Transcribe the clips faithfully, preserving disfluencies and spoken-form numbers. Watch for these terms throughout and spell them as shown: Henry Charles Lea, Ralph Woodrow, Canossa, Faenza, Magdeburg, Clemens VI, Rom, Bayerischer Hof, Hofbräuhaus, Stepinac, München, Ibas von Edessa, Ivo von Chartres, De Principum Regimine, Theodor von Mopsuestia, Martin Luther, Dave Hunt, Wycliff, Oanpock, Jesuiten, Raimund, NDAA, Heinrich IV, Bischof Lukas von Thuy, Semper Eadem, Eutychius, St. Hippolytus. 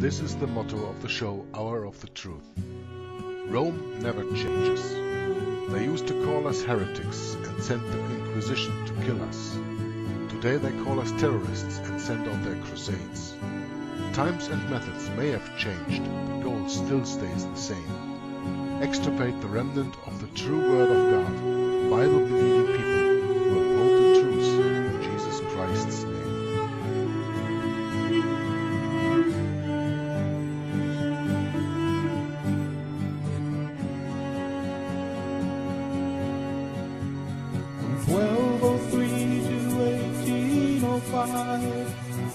This is the motto of the show Hour of the Truth. Rome never changes. They used to call us heretics and sent the Inquisition to kill us. Today they call us terrorists and send on their crusades. Times and methods may have changed, the goal still stays the same. Extirpate the remnant of the true Word of God, Bible-believing people who uphold the truth in Jesus Christ's name.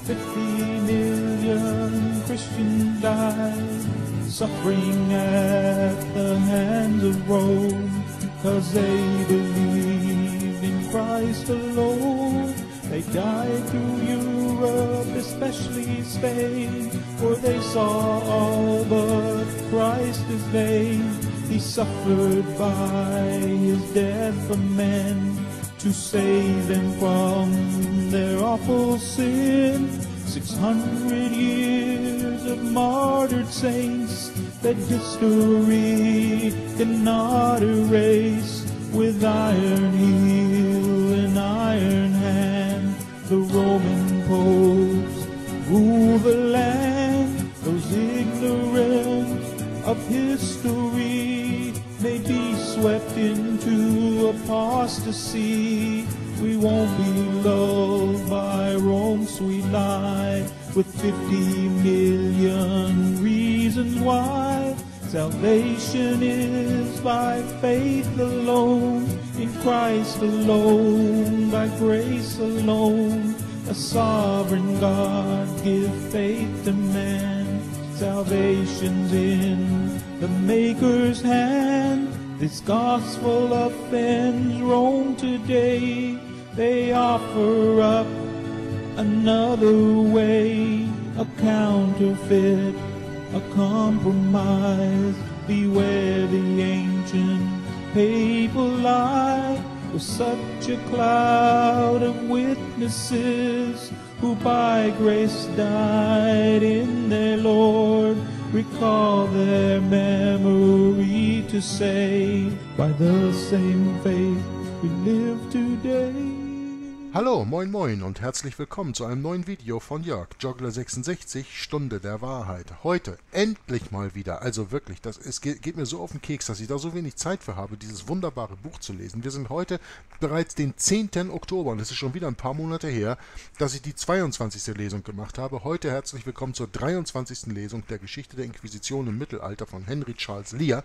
fifty million Christians died, suffering at the hands of Rome, cause they believed in Christ alone. They died through Europe, especially Spain, for they saw all but Christ as vain. He suffered by his death for men, to save them from their awful sin. Six hundred years of martyred saints that history cannot erase. With iron heel and iron hand, the Roman popes rule the land. Those ignorant of history may be swept into apostasy. We won't be loved by Rome's sweet lie, with fifty million reasons why. Salvation is by faith alone, in Christ alone, by grace alone. A sovereign God give faith to man, salvation's in the Maker's hand. This gospel offends Rome today. They offer up another way, a counterfeit, a compromise. Beware the ancient papal lie, with such a cloud of witnesses who by grace died in their Lord. Recall their memory to say, by the same faith we live today. Hallo, moin moin und herzlich willkommen zu einem neuen Video von Jörg, Joggler sechsundsechzig, Stunde der Wahrheit. Heute, endlich mal wieder, also wirklich, das es geht, geht mir so auf den Keks, dass ich da so wenig Zeit für habe, dieses wunderbare Buch zu lesen. Wir sind heute bereits den zehnten Oktober und es ist schon wieder ein paar Monate her, dass ich die zweiundzwanzigste Lesung gemacht habe. Heute herzlich willkommen zur dreiundzwanzigsten Lesung der Geschichte der Inquisition im Mittelalter von Henry Charles Lea,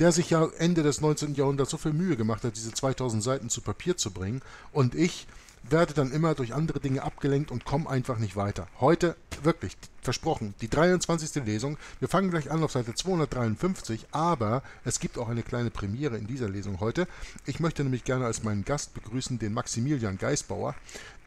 der sich ja Ende des neunzehnten Jahrhunderts so viel Mühe gemacht hat, diese zweitausend Seiten zu Papier zu bringen, und ich werde dann immer durch andere Dinge abgelenkt und komme einfach nicht weiter. Heute, wirklich, versprochen, die dreiundzwanzigste Lesung. Wir fangen gleich an auf Seite zweihundertdreiundfünfzig, aber es gibt auch eine kleine Premiere in dieser Lesung heute. Ich möchte nämlich gerne als meinen Gast begrüßen den Maximilian Geisbauer,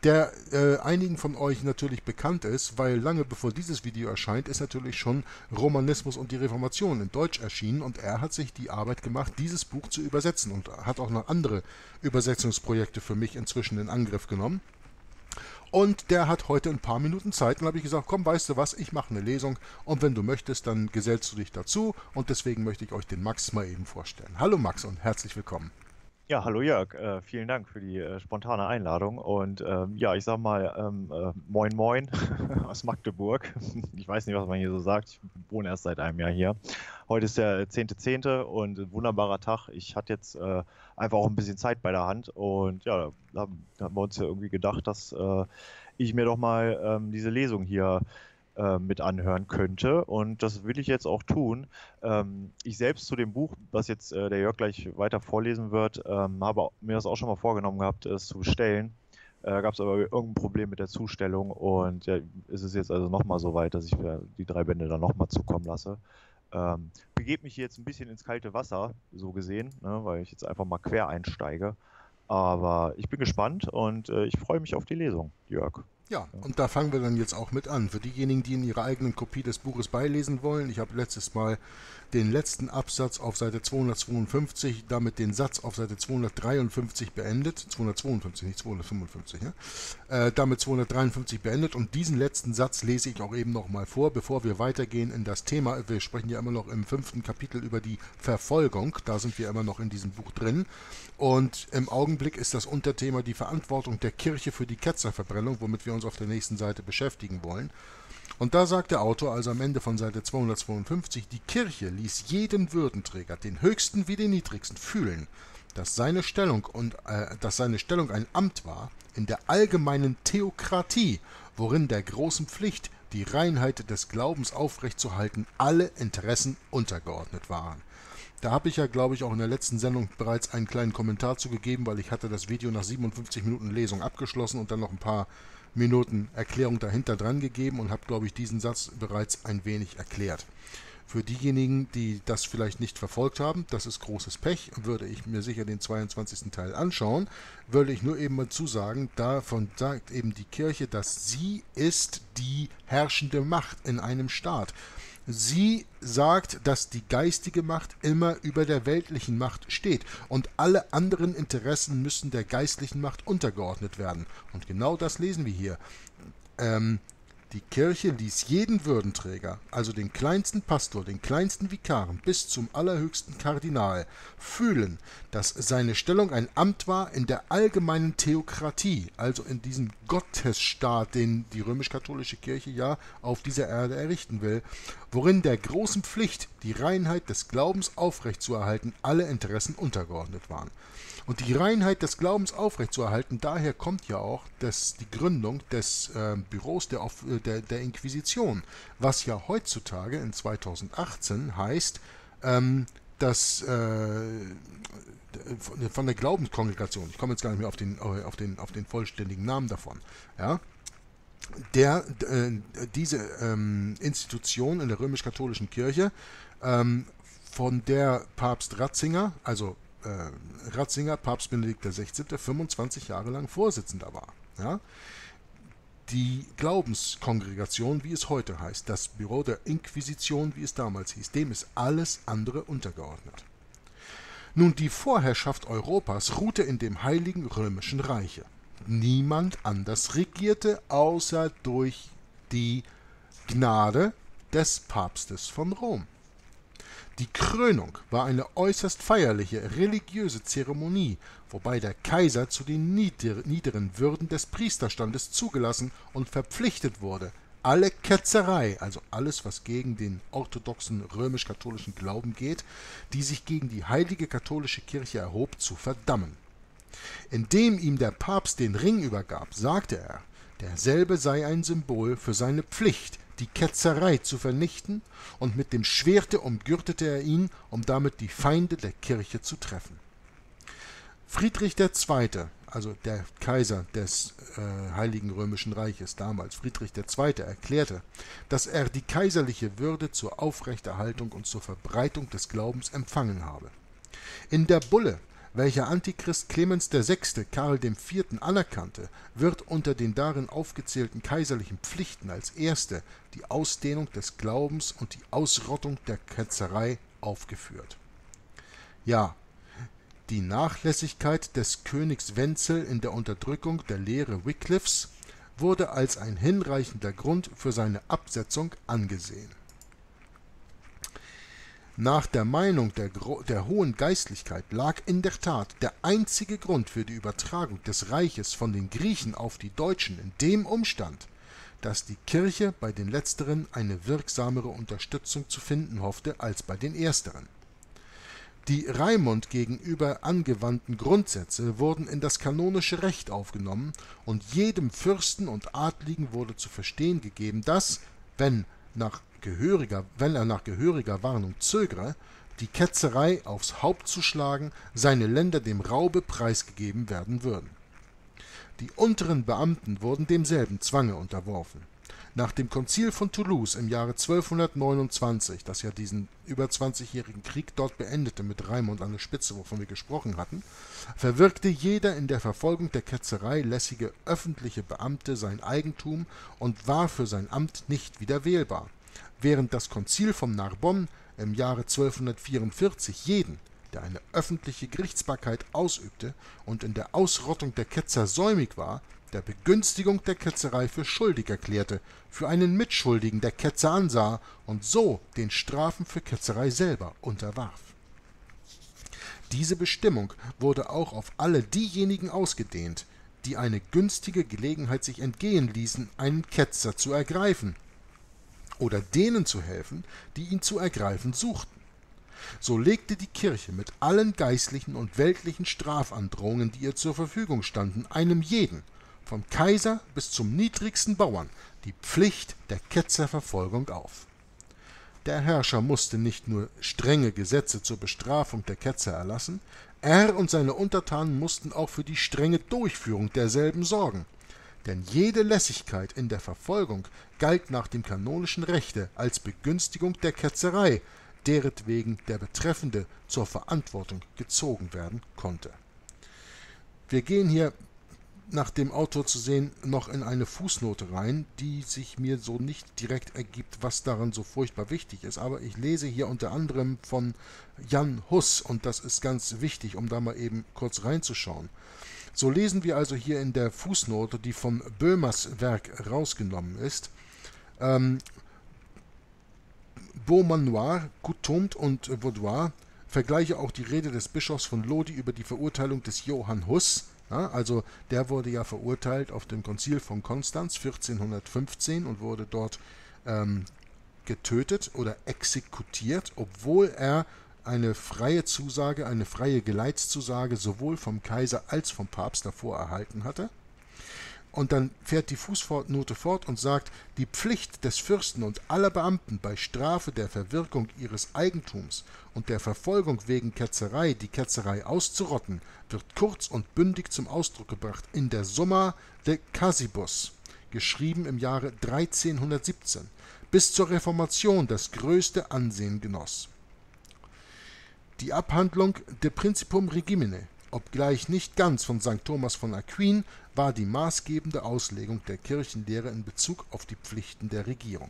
der äh, einigen von euch natürlich bekannt ist, weil lange bevor dieses Video erscheint, ist natürlich schon Romanismus und die Reformation in Deutsch erschienen, und er hat sich die Arbeit gemacht, dieses Buch zu übersetzen, und hat auch noch andere Übersetzungsprojekte für mich inzwischen in Angriff genommen. Und der hat heute ein paar Minuten Zeit, und habe ich gesagt, komm, weißt du was, ich mache eine Lesung, und wenn du möchtest, dann gesellst du dich dazu, und deswegen möchte ich euch den Max mal eben vorstellen. Hallo Max und herzlich willkommen. Ja, hallo Jörg, äh, vielen Dank für die äh, spontane Einladung, und ähm, ja, ich sag mal ähm, äh, moin moin aus Magdeburg. Ich weiß nicht, was man hier so sagt, ich wohne erst seit einem Jahr hier. Heute ist der zehnte zehnte und ein wunderbarer Tag. Ich hatte jetzt äh, einfach auch ein bisschen Zeit bei der Hand, und ja, da haben, da haben wir uns ja irgendwie gedacht, dass äh, ich mir doch mal ähm, diese Lesung hier mit anhören könnte, und das will ich jetzt auch tun. Ich selbst zu dem Buch, was jetzt der Jörg gleich weiter vorlesen wird, habe mir das auch schon mal vorgenommen gehabt, es zu bestellen. Da gab es aber irgendein Problem mit der Zustellung, und ja, ist es jetzt also nochmal so weit, dass ich die drei Bände dann nochmal zukommen lasse. Begebe mich jetzt ein bisschen ins kalte Wasser, so gesehen, weil ich jetzt einfach mal quer einsteige. Aber ich bin gespannt, und ich freue mich auf die Lesung, Jörg. Ja, und da fangen wir dann jetzt auch mit an. Für diejenigen, die in ihrer eigenen Kopie des Buches beilesen wollen, ich habe letztes Mal den letzten Absatz auf Seite zweihundertzweiundfünfzig, damit den Satz auf Seite zweihundertdreiundfünfzig beendet, zweihundertzweiundfünfzig, nicht zweihundertfünfundfünfzig, ne? äh, damit zweihundertdreiundfünfzig beendet, und diesen letzten Satz lese ich auch eben nochmal vor, bevor wir weitergehen in das Thema. Wir sprechen ja immer noch im fünften Kapitel über die Verfolgung, da sind wir immer noch in diesem Buch drin, und im Augenblick ist das Unterthema die Verantwortung der Kirche für die Ketzerverbrennung, womit wir uns auf der nächsten Seite beschäftigen wollen. Und da sagt der Autor also am Ende von Seite zweihundertzweiundfünfzig, die Kirche ließ jeden Würdenträger, den höchsten wie den niedrigsten, fühlen, dass seine Stellung und äh, dass seine Stellung ein Amt war in der allgemeinen Theokratie, worin der großen Pflicht, die Reinheit des Glaubens aufrechtzuerhalten, alle Interessen untergeordnet waren. Da habe ich ja, glaube ich, auch in der letzten Sendung bereits einen kleinen Kommentar zu gegeben, weil ich hatte das Video nach siebenundfünfzig Minuten Lesung abgeschlossen und dann noch ein paar Minuten Erklärung dahinter dran gegeben und habe, glaube ich, diesen Satz bereits ein wenig erklärt. Für diejenigen, die das vielleicht nicht verfolgt haben, das ist großes Pech, würde ich mir sicher den zweiundzwanzigsten Teil anschauen, würde ich nur eben mal zusagen, davon sagt eben die Kirche, dass sie ist die herrschende Macht in einem Staat. Sie sagt, dass die geistige Macht immer über der weltlichen Macht steht und alle anderen Interessen müssen der geistlichen Macht untergeordnet werden. Und genau das lesen wir hier. Ähm, die Kirche ließ jeden Würdenträger, also den kleinsten Pastor, den kleinsten Vikaren bis zum allerhöchsten Kardinal, fühlen, dass seine Stellung ein Amt war in der allgemeinen Theokratie, also in diesem Gottesstaat, den die römisch-katholische Kirche ja auf dieser Erde errichten will, worin der großen Pflicht, die Reinheit des Glaubens aufrechtzuerhalten, alle Interessen untergeordnet waren. Und die Reinheit des Glaubens aufrechtzuerhalten, daher kommt ja auch das, die Gründung des äh, Büros der, der, der Inquisition, was ja heutzutage in zweitausendachtzehn heißt, ähm, dass äh, von der Glaubenskongregation, ich komme jetzt gar nicht mehr auf den, auf den, auf den vollständigen Namen davon, ja, Der, äh, diese ähm, Institution in der römisch-katholischen Kirche, ähm, von der Papst Ratzinger, also äh, Ratzinger, Papst Benedikt der sechzehnte, fünfundzwanzig Jahre lang Vorsitzender war. Ja? Die Glaubenskongregation, wie es heute heißt, das Büro der Inquisition, wie es damals hieß, dem ist alles andere untergeordnet. Nun, die Vorherrschaft Europas ruhte in dem Heiligen Römischen Reiche. Niemand anders regierte, außer durch die Gnade des Papstes von Rom. Die Krönung war eine äußerst feierliche, religiöse Zeremonie, wobei der Kaiser zu den niederen Würden des Priesterstandes zugelassen und verpflichtet wurde, alle Ketzerei, also alles, was gegen den orthodoxen römisch-katholischen Glauben geht, die sich gegen die heilige katholische Kirche erhob, zu verdammen. Indem ihm der Papst den Ring übergab, sagte er, derselbe sei ein Symbol für seine Pflicht, die Ketzerei zu vernichten, und mit dem Schwerte umgürtete er ihn, um damit die Feinde der Kirche zu treffen. Friedrich der Zweite, also der Kaiser des äh, Heiligen Römischen Reiches damals, Friedrich der Zweite, erklärte, dass er die kaiserliche Würde zur Aufrechterhaltung und zur Verbreitung des Glaubens empfangen habe. In der Bulle, welcher Antichrist Clemens der Sechste Karl dem Vierten anerkannte, wird unter den darin aufgezählten kaiserlichen Pflichten als erste die Ausdehnung des Glaubens und die Ausrottung der Ketzerei aufgeführt. Ja, die Nachlässigkeit des Königs Wenzel in der Unterdrückung der Lehre Wycliffs wurde als ein hinreichender Grund für seine Absetzung angesehen. Nach der Meinung der, der hohen Geistlichkeit lag in der Tat der einzige Grund für die Übertragung des Reiches von den Griechen auf die Deutschen in dem Umstand, dass die Kirche bei den Letzteren eine wirksamere Unterstützung zu finden hoffte als bei den Ersteren. Die Raimund gegenüber angewandten Grundsätze wurden in das kanonische Recht aufgenommen und jedem Fürsten und Adligen wurde zu verstehen gegeben, dass, wenn nach Gehöriger, wenn er nach gehöriger Warnung zögere, die Ketzerei aufs Haupt zu schlagen, seine Länder dem Raube preisgegeben werden würden. Die unteren Beamten wurden demselben Zwange unterworfen. Nach dem Konzil von Toulouse im Jahre zwölfhundertneunundzwanzig, das ja diesen über zwanzigjährigen Krieg dort beendete mit Raimund an der Spitze, wovon wir gesprochen hatten, verwirkte jeder in der Verfolgung der Ketzerei lässige öffentliche Beamte sein Eigentum und war für sein Amt nicht wieder wählbar, während das Konzil von Narbonne im Jahre zwölfhundertvierundvierzig jeden, der eine öffentliche Gerichtsbarkeit ausübte und in der Ausrottung der Ketzer säumig war, der Begünstigung der Ketzerei für schuldig erklärte, für einen Mitschuldigen der Ketzer ansah und so den Strafen für Ketzerei selber unterwarf. Diese Bestimmung wurde auch auf alle diejenigen ausgedehnt, die eine günstige Gelegenheit sich entgehen ließen, einen Ketzer zu ergreifen oder denen zu helfen, die ihn zu ergreifen suchten. So legte die Kirche mit allen geistlichen und weltlichen Strafandrohungen, die ihr zur Verfügung standen, einem jeden, vom Kaiser bis zum niedrigsten Bauern, die Pflicht der Ketzerverfolgung auf. Der Herrscher musste nicht nur strenge Gesetze zur Bestrafung der Ketzer erlassen, er und seine Untertanen mussten auch für die strenge Durchführung derselben sorgen, denn jede Lässigkeit in der Verfolgung galt nach dem kanonischen Rechte als Begünstigung der Ketzerei, deretwegen der Betreffende zur Verantwortung gezogen werden konnte. Wir gehen hier, nach dem Autor zu sehen, noch in eine Fußnote rein, die sich mir so nicht direkt ergibt, was daran so furchtbar wichtig ist. Aber ich lese hier unter anderem von Jan Hus, und das ist ganz wichtig, um da mal eben kurz reinzuschauen. So lesen wir also hier in der Fußnote, die von Böhmers Werk rausgenommen ist, ähm, Beau Manoir, Coutumt und Vaudois, vergleiche auch die Rede des Bischofs von Lodi über die Verurteilung des Johann Hus. Ja, also der wurde ja verurteilt auf dem Konzil von Konstanz vierzehnhundertfünfzehn und wurde dort ähm, getötet oder exekutiert, obwohl er eine freie Zusage, eine freie Geleitszusage sowohl vom Kaiser als vom Papst davor erhalten hatte. Und dann fährt die Fußnote fort und sagt, die Pflicht des Fürsten und aller Beamten bei Strafe der Verwirkung ihres Eigentums und der Verfolgung wegen Ketzerei, die Ketzerei auszurotten, wird kurz und bündig zum Ausdruck gebracht in der Summa de Casibus, geschrieben im Jahre dreizehnhundertsiebzehn, bis zur Reformation das größte Ansehen genoss. Die Abhandlung De Principum Regimine, obgleich nicht ganz von Sankt Thomas von Aquin, war die maßgebende Auslegung der Kirchenlehre in Bezug auf die Pflichten der Regierung.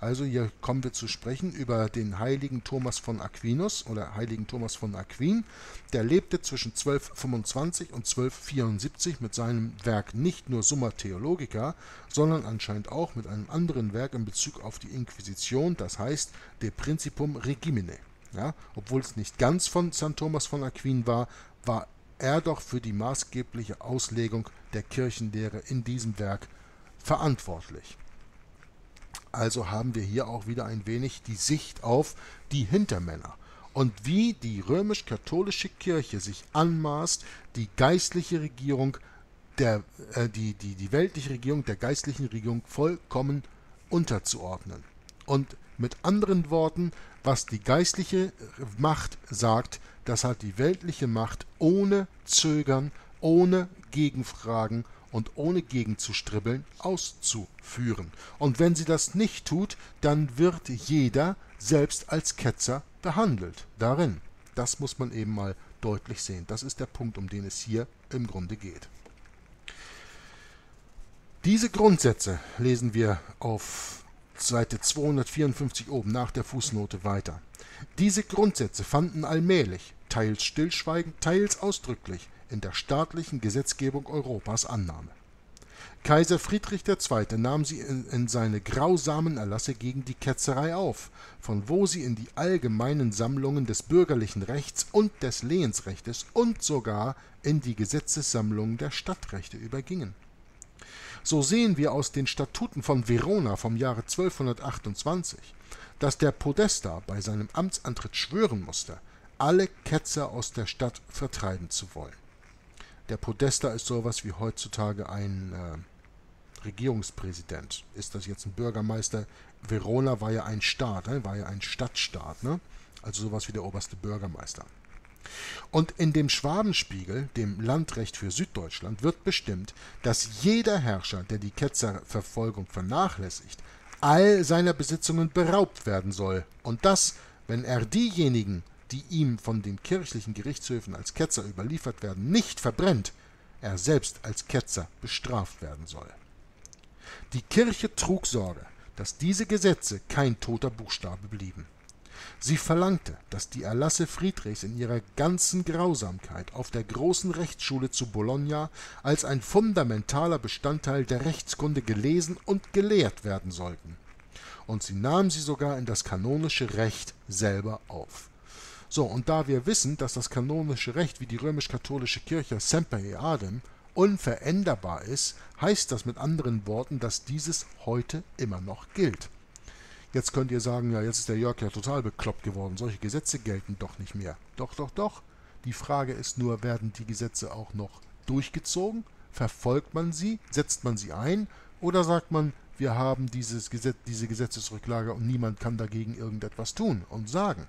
Also hier kommen wir zu sprechen über den heiligen Thomas von Aquinus oder heiligen Thomas von Aquin. Der lebte zwischen zwölfhundertfünfundzwanzig und zwölfhundertvierundsiebzig mit seinem Werk nicht nur Summa Theologica, sondern anscheinend auch mit einem anderen Werk in Bezug auf die Inquisition, das heißt De Principum Regimine. Ja, obwohl es nicht ganz von Sankt Thomas von Aquin war, war er doch für die maßgebliche Auslegung der Kirchenlehre in diesem Werk verantwortlich. Also haben wir hier auch wieder ein wenig die Sicht auf die Hintermänner und wie die römisch-katholische Kirche sich anmaßt, die geistliche Regierung, der, äh, die, die, die weltliche Regierung, der geistlichen Regierung vollkommen unterzuordnen. Und mit anderen Worten, was die geistliche Macht sagt, das hat die weltliche Macht ohne Zögern, ohne Gegenfragen und ohne gegenzustribbeln auszuführen. Und wenn sie das nicht tut, dann wird jeder selbst als Ketzer behandelt darin. Das muss man eben mal deutlich sehen. Das ist der Punkt, um den es hier im Grunde geht. Diese Grundsätze lesen wir auf Seite zweihundertvierundfünfzig oben nach der Fußnote weiter. Diese Grundsätze fanden allmählich, teils stillschweigend, teils ausdrücklich, in der staatlichen Gesetzgebung Europas Annahme. Kaiser Friedrich der Zweite nahm sie in, in seine grausamen Erlasse gegen die Ketzerei auf, von wo sie in die allgemeinen Sammlungen des bürgerlichen Rechts und des Lehensrechtes und sogar in die Gesetzessammlungen der Stadtrechte übergingen. So sehen wir aus den Statuten von Verona vom Jahre zwölfhundertachtundzwanzig, dass der Podestà bei seinem Amtsantritt schwören musste, alle Ketzer aus der Stadt vertreiben zu wollen. Der Podestà ist sowas wie heutzutage ein äh, Regierungspräsident. Ist das jetzt ein Bürgermeister? Verona war ja ein Staat, ne? War ja ein Stadtstaat, ne? Also sowas wie der oberste Bürgermeister. Und in dem Schwabenspiegel, dem Landrecht für Süddeutschland, wird bestimmt, dass jeder Herrscher, der die Ketzerverfolgung vernachlässigt, all seiner Besitzungen beraubt werden soll, und dass, wenn er diejenigen, die ihm von den kirchlichen Gerichtshöfen als Ketzer überliefert werden, nicht verbrennt, er selbst als Ketzer bestraft werden soll. Die Kirche trug Sorge, dass diese Gesetze kein toter Buchstabe blieben. Sie verlangte, dass die Erlasse Friedrichs in ihrer ganzen Grausamkeit auf der großen Rechtsschule zu Bologna als ein fundamentaler Bestandteil der Rechtskunde gelesen und gelehrt werden sollten. Und sie nahm sie sogar in das kanonische Recht selber auf. So, und da wir wissen, dass das kanonische Recht wie die römisch-katholische Kirche Semper Eadem unveränderbar ist, heißt das mit anderen Worten, dass dieses heute immer noch gilt. Jetzt könnt ihr sagen, ja, jetzt ist der Jörg ja total bekloppt geworden, solche Gesetze gelten doch nicht mehr. Doch, doch, doch. Die Frage ist nur, werden die Gesetze auch noch durchgezogen? Verfolgt man sie? Setzt man sie ein? Oder sagt man, wir haben dieses Gesetz, diese Gesetzesrücklage und niemand kann dagegen irgendetwas tun und sagen?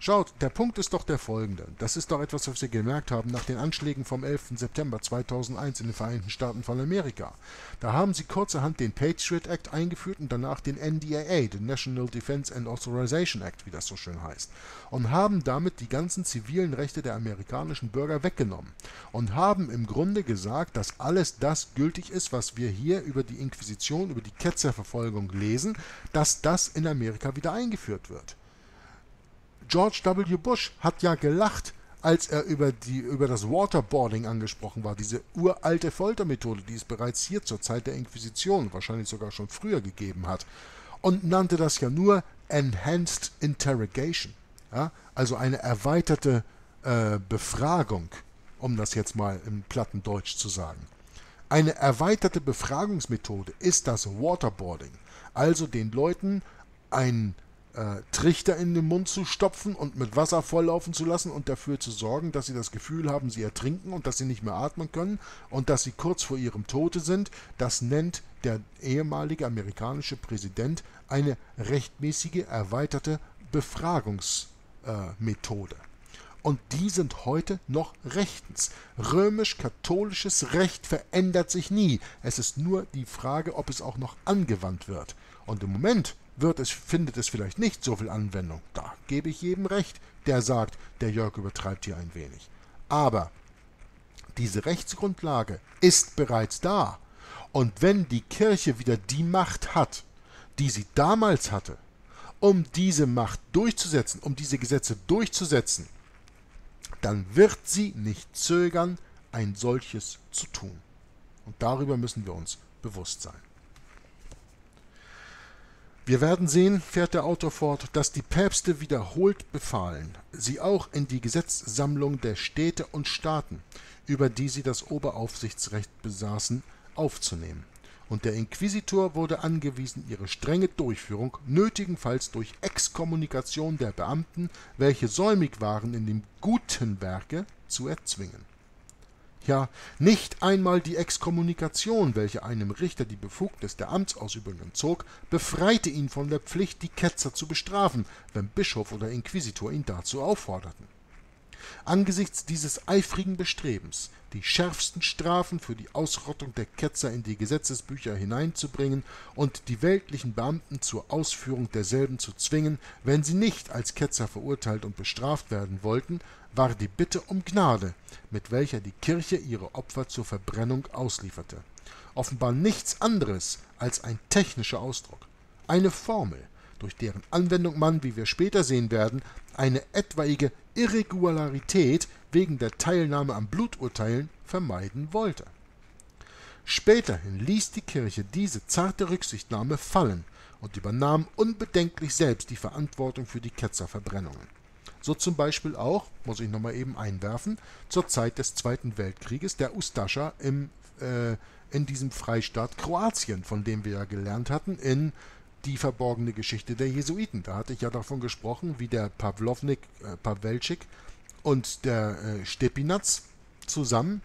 Schaut, der Punkt ist doch der folgende. Das ist doch etwas, was wir gemerkt haben nach den Anschlägen vom elften September zweitausendeins in den Vereinigten Staaten von Amerika. Da haben sie kurzerhand den Patriot Act eingeführt und danach den N D A A, den National Defense and Authorization Act, wie das so schön heißt, und haben damit die ganzen zivilen Rechte der amerikanischen Bürger weggenommen und haben im Grunde gesagt, dass alles das gültig ist, was wir hier über die Inquisition, über die Ketzerverfolgung lesen, dass das in Amerika wieder eingeführt wird. George W. Bush hat ja gelacht, als er über, die, über das Waterboarding angesprochen war, diese uralte Foltermethode, die es bereits hier zur Zeit der Inquisition, wahrscheinlich sogar schon früher gegeben hat, und nannte das ja nur Enhanced Interrogation, ja? Also eine erweiterte äh, Befragung, um das jetzt mal im platten Deutsch zu sagen. Eine erweiterte Befragungsmethode ist das Waterboarding, also den Leuten ein Trichter in den Mund zu stopfen und mit Wasser volllaufen zu lassen und dafür zu sorgen, dass sie das Gefühl haben, sie ertrinken und dass sie nicht mehr atmen können und dass sie kurz vor ihrem Tode sind. Das nennt der ehemalige amerikanische Präsident eine rechtmäßige, erweiterte Befragungsmethode. Und die sind heute noch rechtens. Römisch-katholisches Recht verändert sich nie. Es ist nur die Frage, ob es auch noch angewandt wird. Und im Moment wird es, findet es vielleicht nicht so viel Anwendung. Da gebe ich jedem recht, der sagt, der Jörg übertreibt hier ein wenig. Aber diese Rechtsgrundlage ist bereits da. Und wenn die Kirche wieder die Macht hat, die sie damals hatte, um diese Macht durchzusetzen, um diese Gesetze durchzusetzen, dann wird sie nicht zögern, ein solches zu tun. Und darüber müssen wir uns bewusst sein. Wir werden sehen, fährt der Autor fort, dass die Päpste wiederholt befahlen, sie auch in die Gesetzsammlung der Städte und Staaten, über die sie das Oberaufsichtsrecht besaßen, aufzunehmen. Und der Inquisitor wurde angewiesen, ihre strenge Durchführung nötigenfalls durch Exkommunikation der Beamten, welche säumig waren in dem guten Werke, zu erzwingen. Ja, nicht einmal die Exkommunikation, welche einem Richter die Befugnis der Amtsausübung entzog, befreite ihn von der Pflicht, die Ketzer zu bestrafen, wenn Bischof oder Inquisitor ihn dazu aufforderten. Angesichts dieses eifrigen Bestrebens, die schärfsten Strafen für die Ausrottung der Ketzer in die Gesetzesbücher hineinzubringen und die weltlichen Beamten zur Ausführung derselben zu zwingen, wenn sie nicht als Ketzer verurteilt und bestraft werden wollten, war die Bitte um Gnade, mit welcher die Kirche ihre Opfer zur Verbrennung auslieferte. Offenbar nichts anderes als ein technischer Ausdruck, eine Formel, durch deren Anwendung man, wie wir später sehen werden, eine etwaige Irregularität wegen der Teilnahme an Bluturteilen vermeiden wollte. Späterhin ließ die Kirche diese zarte Rücksichtnahme fallen und übernahm unbedenklich selbst die Verantwortung für die Ketzerverbrennungen. So zum Beispiel auch, muss ich nochmal eben einwerfen, zur Zeit des Zweiten Weltkrieges der Ustascha im, äh, in diesem Freistaat Kroatien, von dem wir ja gelernt hatten in Die verborgene Geschichte der Jesuiten. Da hatte ich ja davon gesprochen, wie der Pavlovnik, äh, Pawelczyk und der äh, Stepinac zusammen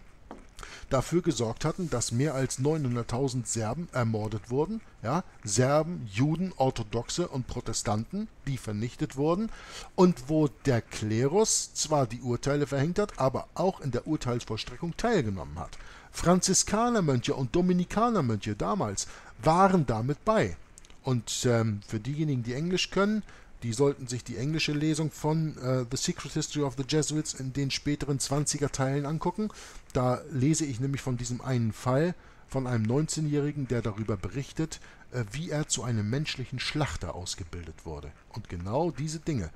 dafür gesorgt hatten, dass mehr als neunhunderttausend Serben ermordet wurden. Ja, Serben, Juden, Orthodoxe und Protestanten, die vernichtet wurden. Und wo der Klerus zwar die Urteile verhängt hat, aber auch in der Urteilsvollstreckung teilgenommen hat. Franziskanermönche und Dominikanermönche damals waren damit bei. Und ähm, für diejenigen, die Englisch können, die sollten sich die englische Lesung von äh, The Secret History of the Jesuits in den späteren zwanziger Teilen angucken. Da lese ich nämlich von diesem einen Fall von einem neunzehnjährigen, der darüber berichtet, äh, wie er zu einem menschlichen Schlachter ausgebildet wurde. Und genau diese Dinge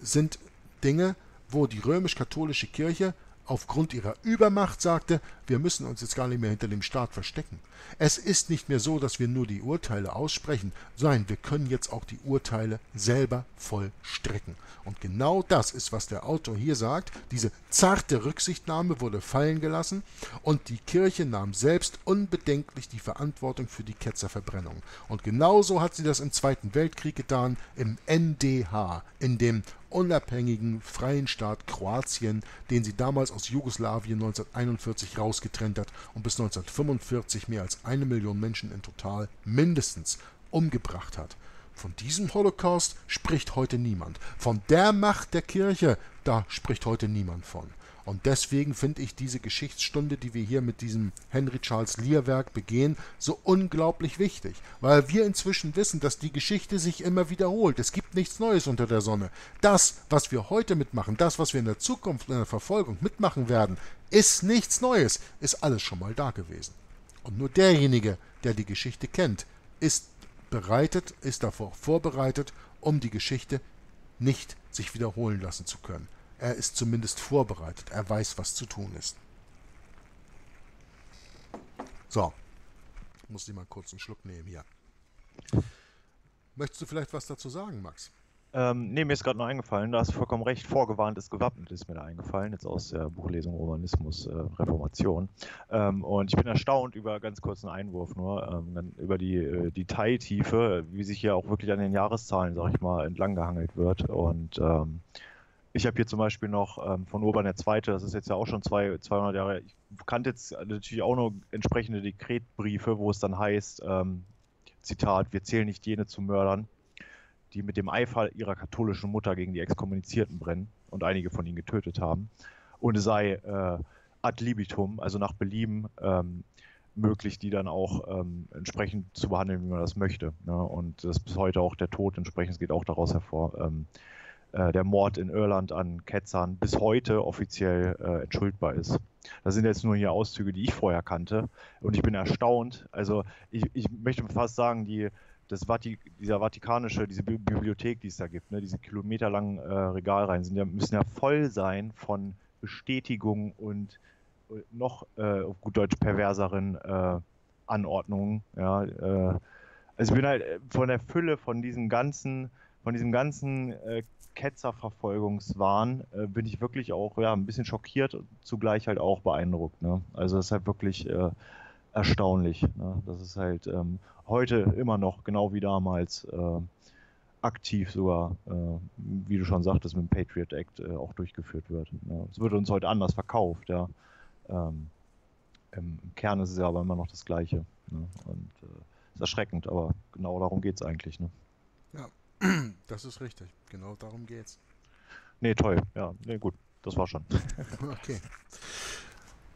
sind Dinge, wo die römisch-katholische Kirche aufgrund ihrer Übermacht sagte, wir müssen uns jetzt gar nicht mehr hinter dem Staat verstecken. Es ist nicht mehr so, dass wir nur die Urteile aussprechen, sondern wir können jetzt auch die Urteile selber vollstrecken. Und genau das ist, was der Autor hier sagt. Diese zarte Rücksichtnahme wurde fallen gelassen und die Kirche nahm selbst unbedenklich die Verantwortung für die Ketzerverbrennung. Und genauso hat sie das im Zweiten Weltkrieg getan, im N D H, in dem unabhängigen, freien Staat Kroatien, den sie damals aus Jugoslawien neunzehnhunderteinundvierzig rausgetrennt hat und bis neunzehnhundertfünfundvierzig mehr als eine Million Menschen in total mindestens umgebracht hat. Von diesem Holocaust spricht heute niemand. Von der Macht der Kirche, da spricht heute niemand von. Und deswegen finde ich diese Geschichtsstunde, die wir hier mit diesem Henry Charles Lea Werk begehen, so unglaublich wichtig. Weil wir inzwischen wissen, dass die Geschichte sich immer wiederholt. Es gibt nichts Neues unter der Sonne. Das, was wir heute mitmachen, das, was wir in der Zukunft in der Verfolgung mitmachen werden, ist nichts Neues, ist alles schon mal da gewesen. Und nur derjenige, der die Geschichte kennt, ist bereitet, ist davor vorbereitet, um die Geschichte nicht sich wiederholen lassen zu können. Er ist zumindest vorbereitet. Er weiß, was zu tun ist. So. Ich muss mal kurz einen Schluck nehmen hier. Möchtest du vielleicht was dazu sagen, Max? Ähm, nee, mir ist gerade noch eingefallen. Du hast vollkommen recht. Vorgewarnt ist gewappnet, ist mir da eingefallen. Jetzt aus der Buchlesung Romanismus, äh, Reformation. Ähm, und ich bin erstaunt über ganz kurzen Einwurf nur, ähm, über die äh, Detailtiefe, wie sich hier auch wirklich an den Jahreszahlen, sag ich mal, entlanggehangelt wird. Und ähm, ich habe hier zum Beispiel noch ähm, von Urban der Zweite, das ist jetzt ja auch schon zwei, zweihundert Jahre, ich kannte jetzt natürlich auch noch entsprechende Dekretbriefe, wo es dann heißt, ähm, Zitat, wir zählen nicht jene zu Mördern, die mit dem Eifer ihrer katholischen Mutter gegen die Exkommunizierten brennen und einige von ihnen getötet haben. Und es sei äh, ad libitum, also nach Belieben, ähm, möglich, die dann auch ähm, entsprechend zu behandeln, wie man das möchte. Ne? Und das ist bis heute auch der Tod entsprechend, es geht auch daraus hervor, ähm, der Mord in Irland an Ketzern bis heute offiziell äh, entschuldbar ist. Das sind jetzt nur hier Auszüge, die ich vorher kannte. Und ich bin erstaunt. Also ich, ich möchte fast sagen, die, das Vati, dieser vatikanische, diese Bibliothek, die es da gibt, ne, diese kilometerlangen äh, Regalreihen sind ja, müssen ja voll sein von Bestätigungen und noch, äh, auf gut Deutsch, perverseren äh, Anordnungen. Ja, äh, also ich bin halt von der Fülle von diesen ganzen, von diesem ganzen äh, Ketzerverfolgungswahn äh, bin ich wirklich auch ja, ein bisschen schockiert und zugleich halt auch beeindruckt. Ne? Also das ist halt wirklich äh, erstaunlich. Ne? Das ist halt ähm, heute immer noch, genau wie damals, äh, aktiv sogar, äh, wie du schon sagtest, mit dem Patriot Act äh, auch durchgeführt wird. Ne? Es wird uns heute anders verkauft. Ja? Ähm, im, im Kern ist es ja aber immer noch das Gleiche. Ne? Und äh, ist erschreckend, aber genau darum geht es eigentlich. Ne? Ja. Das ist richtig. Genau darum geht's. Nee, toll. Ja, nee, gut. Das war schon. Okay.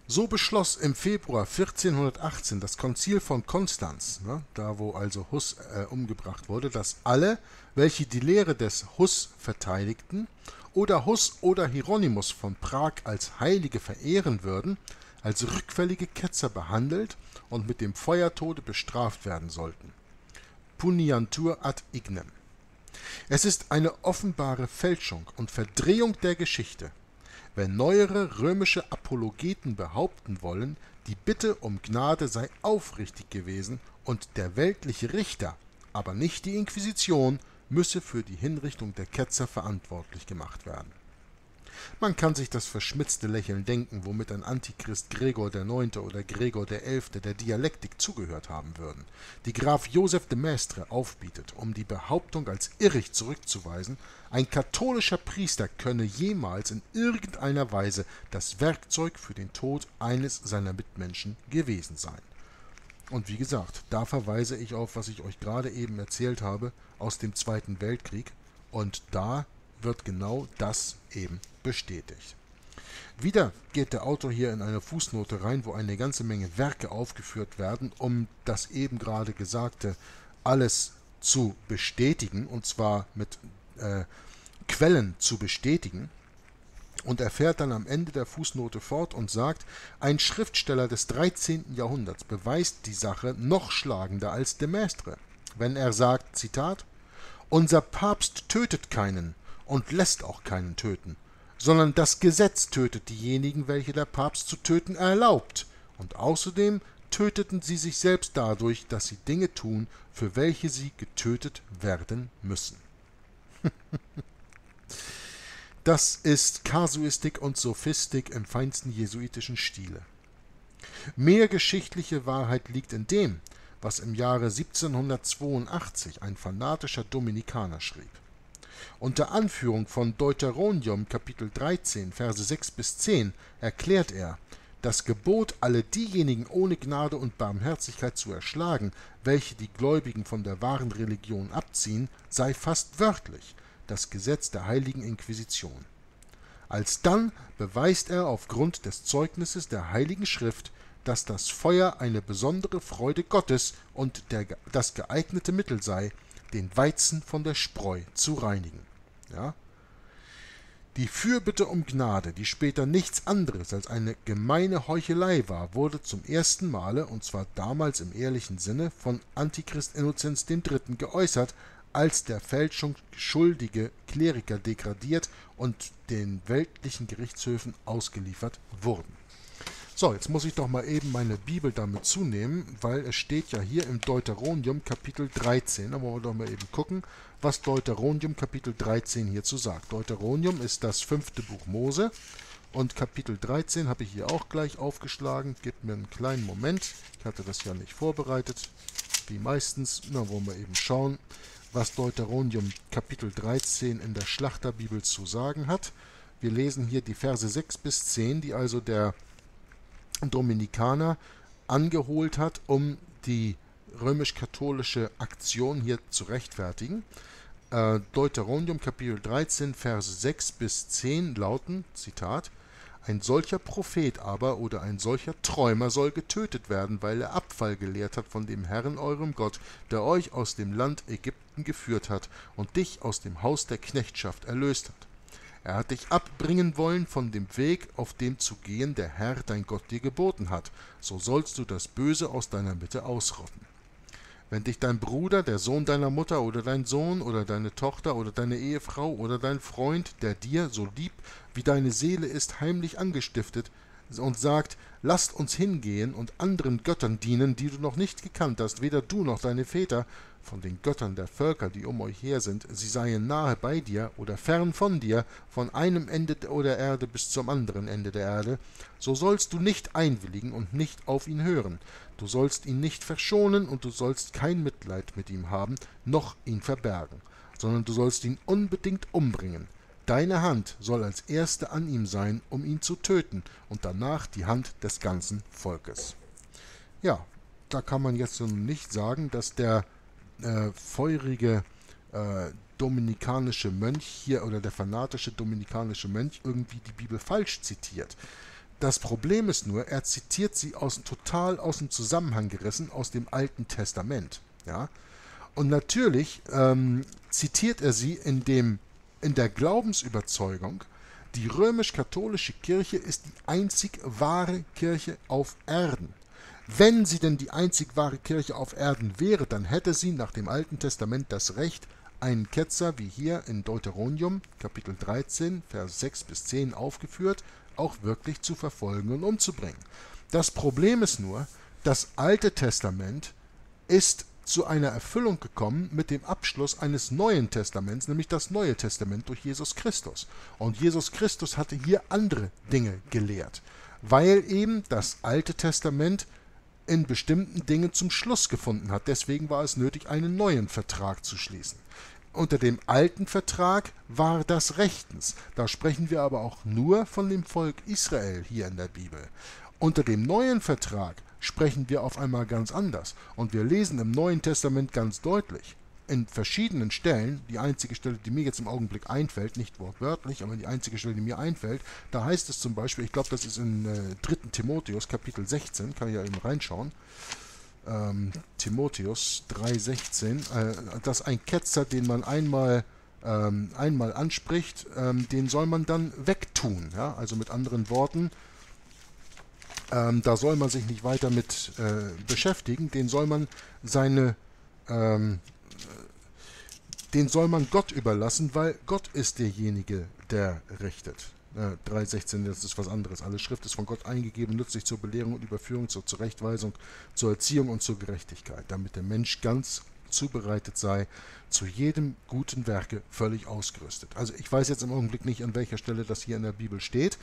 So beschloss im Februar vierzehnhundertachtzehn das Konzil von Konstanz, ne, da wo also Hus äh, umgebracht wurde, dass alle, welche die Lehre des Hus verteidigten oder Hus oder Hieronymus von Prag als Heilige verehren würden, als rückfällige Ketzer behandelt und mit dem Feuertode bestraft werden sollten. Puniantur ad ignem. Es ist eine offenbare Fälschung und Verdrehung der Geschichte, wenn neuere römische Apologeten behaupten wollen, die Bitte um Gnade sei aufrichtig gewesen und der weltliche Richter, aber nicht die Inquisition, müsse für die Hinrichtung der Ketzer verantwortlich gemacht werden. Man kann sich das verschmitzte Lächeln denken, womit ein Antichrist Gregor der Neunte oder Gregor der Elfte der Dialektik zugehört haben würden, die Graf Joseph de Maistre aufbietet, um die Behauptung als irrig zurückzuweisen, ein katholischer Priester könne jemals in irgendeiner Weise das Werkzeug für den Tod eines seiner Mitmenschen gewesen sein. Und wie gesagt, da verweise ich auf, was ich euch gerade eben erzählt habe, aus dem Zweiten Weltkrieg, und da wird genau das eben bestätigt. Wieder geht der Autor hier in eine Fußnote rein, wo eine ganze Menge Werke aufgeführt werden, um das eben gerade Gesagte alles zu bestätigen, und zwar mit äh, Quellen zu bestätigen. Und er fährt dann am Ende der Fußnote fort und sagt, ein Schriftsteller des dreizehnten Jahrhunderts beweist die Sache noch schlagender als de Maistre, wenn er sagt, Zitat, unser Papst tötet keinen und lässt auch keinen töten, sondern das Gesetz tötet diejenigen, welche der Papst zu töten erlaubt, und außerdem töteten sie sich selbst dadurch, dass sie Dinge tun, für welche sie getötet werden müssen. Das ist Kasuistik und Sophistik im feinsten jesuitischen Stile. Mehr geschichtliche Wahrheit liegt in dem, was im Jahre siebzehnhundertzweiundachtzig ein fanatischer Dominikaner schrieb. Unter Anführung von Deuteronomium Kapitel dreizehn, Verse sechs bis zehn erklärt er, das Gebot, alle diejenigen ohne Gnade und Barmherzigkeit zu erschlagen, welche die Gläubigen von der wahren Religion abziehen, sei fast wörtlich das Gesetz der heiligen Inquisition. Alsdann beweist er aufgrund des Zeugnisses der heiligen Schrift, dass das Feuer eine besondere Freude Gottes und der, das geeignete Mittel sei, den Weizen von der Spreu zu reinigen. Ja? Die Fürbitte um Gnade, die später nichts anderes als eine gemeine Heuchelei war, wurde zum ersten Male, und zwar damals im ehrlichen Sinne, von Antichrist Innozenz der Dritte geäußert, als der Fälschung schuldige Kleriker degradiert und den weltlichen Gerichtshöfen ausgeliefert wurden. So, jetzt muss ich doch mal eben meine Bibel damit zunehmen, weil es steht ja hier im Deuteronomium Kapitel dreizehn. Da wollen wir doch mal eben gucken, was Deuteronomium Kapitel dreizehn hierzu sagt. Deuteronomium ist das fünfte Buch Mose und Kapitel dreizehn habe ich hier auch gleich aufgeschlagen. Gebt mir einen kleinen Moment. Ich hatte das ja nicht vorbereitet, wie meistens. Na, wollen wir eben schauen, was Deuteronomium Kapitel dreizehn in der Schlachterbibel zu sagen hat. Wir lesen hier die Verse sechs bis zehn, die also der Dominikaner angeholt hat, um die römisch-katholische Aktion hier zu rechtfertigen. Äh, Deuteronomium Kapitel dreizehn, Verse sechs bis zehn lauten, Zitat, ein solcher Prophet aber oder ein solcher Träumer soll getötet werden, weil er Abfall gelehrt hat von dem Herrn eurem Gott, der euch aus dem Land Ägypten geführt hat und dich aus dem Haus der Knechtschaft erlöst hat. Er hat dich abbringen wollen von dem Weg, auf dem zu gehen der Herr, dein Gott, dir geboten hat. So sollst du das Böse aus deiner Mitte ausrotten. Wenn dich dein Bruder, der Sohn deiner Mutter oder dein Sohn oder deine Tochter oder deine Ehefrau oder dein Freund, der dir, so lieb wie deine Seele ist, heimlich angestiftet und sagt, lasst uns hingehen und anderen Göttern dienen, die du noch nicht gekannt hast, weder du noch deine Väter, von den Göttern der Völker, die um euch her sind, sie seien nahe bei dir oder fern von dir, von einem Ende der Erde bis zum anderen Ende der Erde, so sollst du nicht einwilligen und nicht auf ihn hören. Du sollst ihn nicht verschonen und du sollst kein Mitleid mit ihm haben, noch ihn verbergen, sondern du sollst ihn unbedingt umbringen. Deine Hand soll als erste an ihm sein, um ihn zu töten, und danach die Hand des ganzen Volkes. Ja, da kann man jetzt nun nicht sagen, dass der Äh, feurige äh, dominikanische Mönch hier oder der fanatische dominikanische Mönch irgendwie die Bibel falsch zitiert. Das Problem ist nur, er zitiert sie aus, total aus dem Zusammenhang gerissen, aus dem Alten Testament. Ja? Und natürlich ähm, zitiert er sie in, dem, in der Glaubensüberzeugung, die römisch-katholische Kirche ist die einzig wahre Kirche auf Erden. Wenn sie denn die einzig wahre Kirche auf Erden wäre, dann hätte sie nach dem Alten Testament das Recht, einen Ketzer, wie hier in Deuteronomium, Kapitel dreizehn, Vers sechs bis zehn aufgeführt, auch wirklich zu verfolgen und umzubringen. Das Problem ist nur, das Alte Testament ist zu einer Erfüllung gekommen mit dem Abschluss eines neuen Testaments, nämlich das Neue Testament durch Jesus Christus. Und Jesus Christus hatte hier andere Dinge gelehrt, weil eben das Alte Testament in bestimmten Dingen zum Schluss gefunden hat. Deswegen war es nötig, einen neuen Vertrag zu schließen. Unter dem alten Vertrag war das rechtens. Da sprechen wir aber auch nur von dem Volk Israel hier in der Bibel. Unter dem neuen Vertrag sprechen wir auf einmal ganz anders. Und wir lesen im Neuen Testament ganz deutlich, in verschiedenen Stellen, die einzige Stelle, die mir jetzt im Augenblick einfällt, nicht wortwörtlich, aber die einzige Stelle, die mir einfällt, da heißt es zum Beispiel, ich glaube, das ist in äh, dritten Timotheus, Kapitel sechzehn, kann ich ja eben reinschauen, ähm, Timotheus drei sechzehn, äh, dass ein Ketzer, den man einmal, ähm, einmal anspricht, ähm, den soll man dann wegtun. Ja? Also mit anderen Worten, ähm, da soll man sich nicht weiter mit äh, beschäftigen, den soll man seine... Ähm, den soll man Gott überlassen, weil Gott ist derjenige, der richtet. Äh, drei sechzehn, das ist was anderes. Alle Schrift ist von Gott eingegeben, nützlich zur Belehrung und Überführung, zur Zurechtweisung, zur Erziehung und zur Gerechtigkeit, damit der Mensch ganz zubereitet sei, zu jedem guten Werke völlig ausgerüstet. Also ich weiß jetzt im Augenblick nicht, an welcher Stelle das hier in der Bibel steht.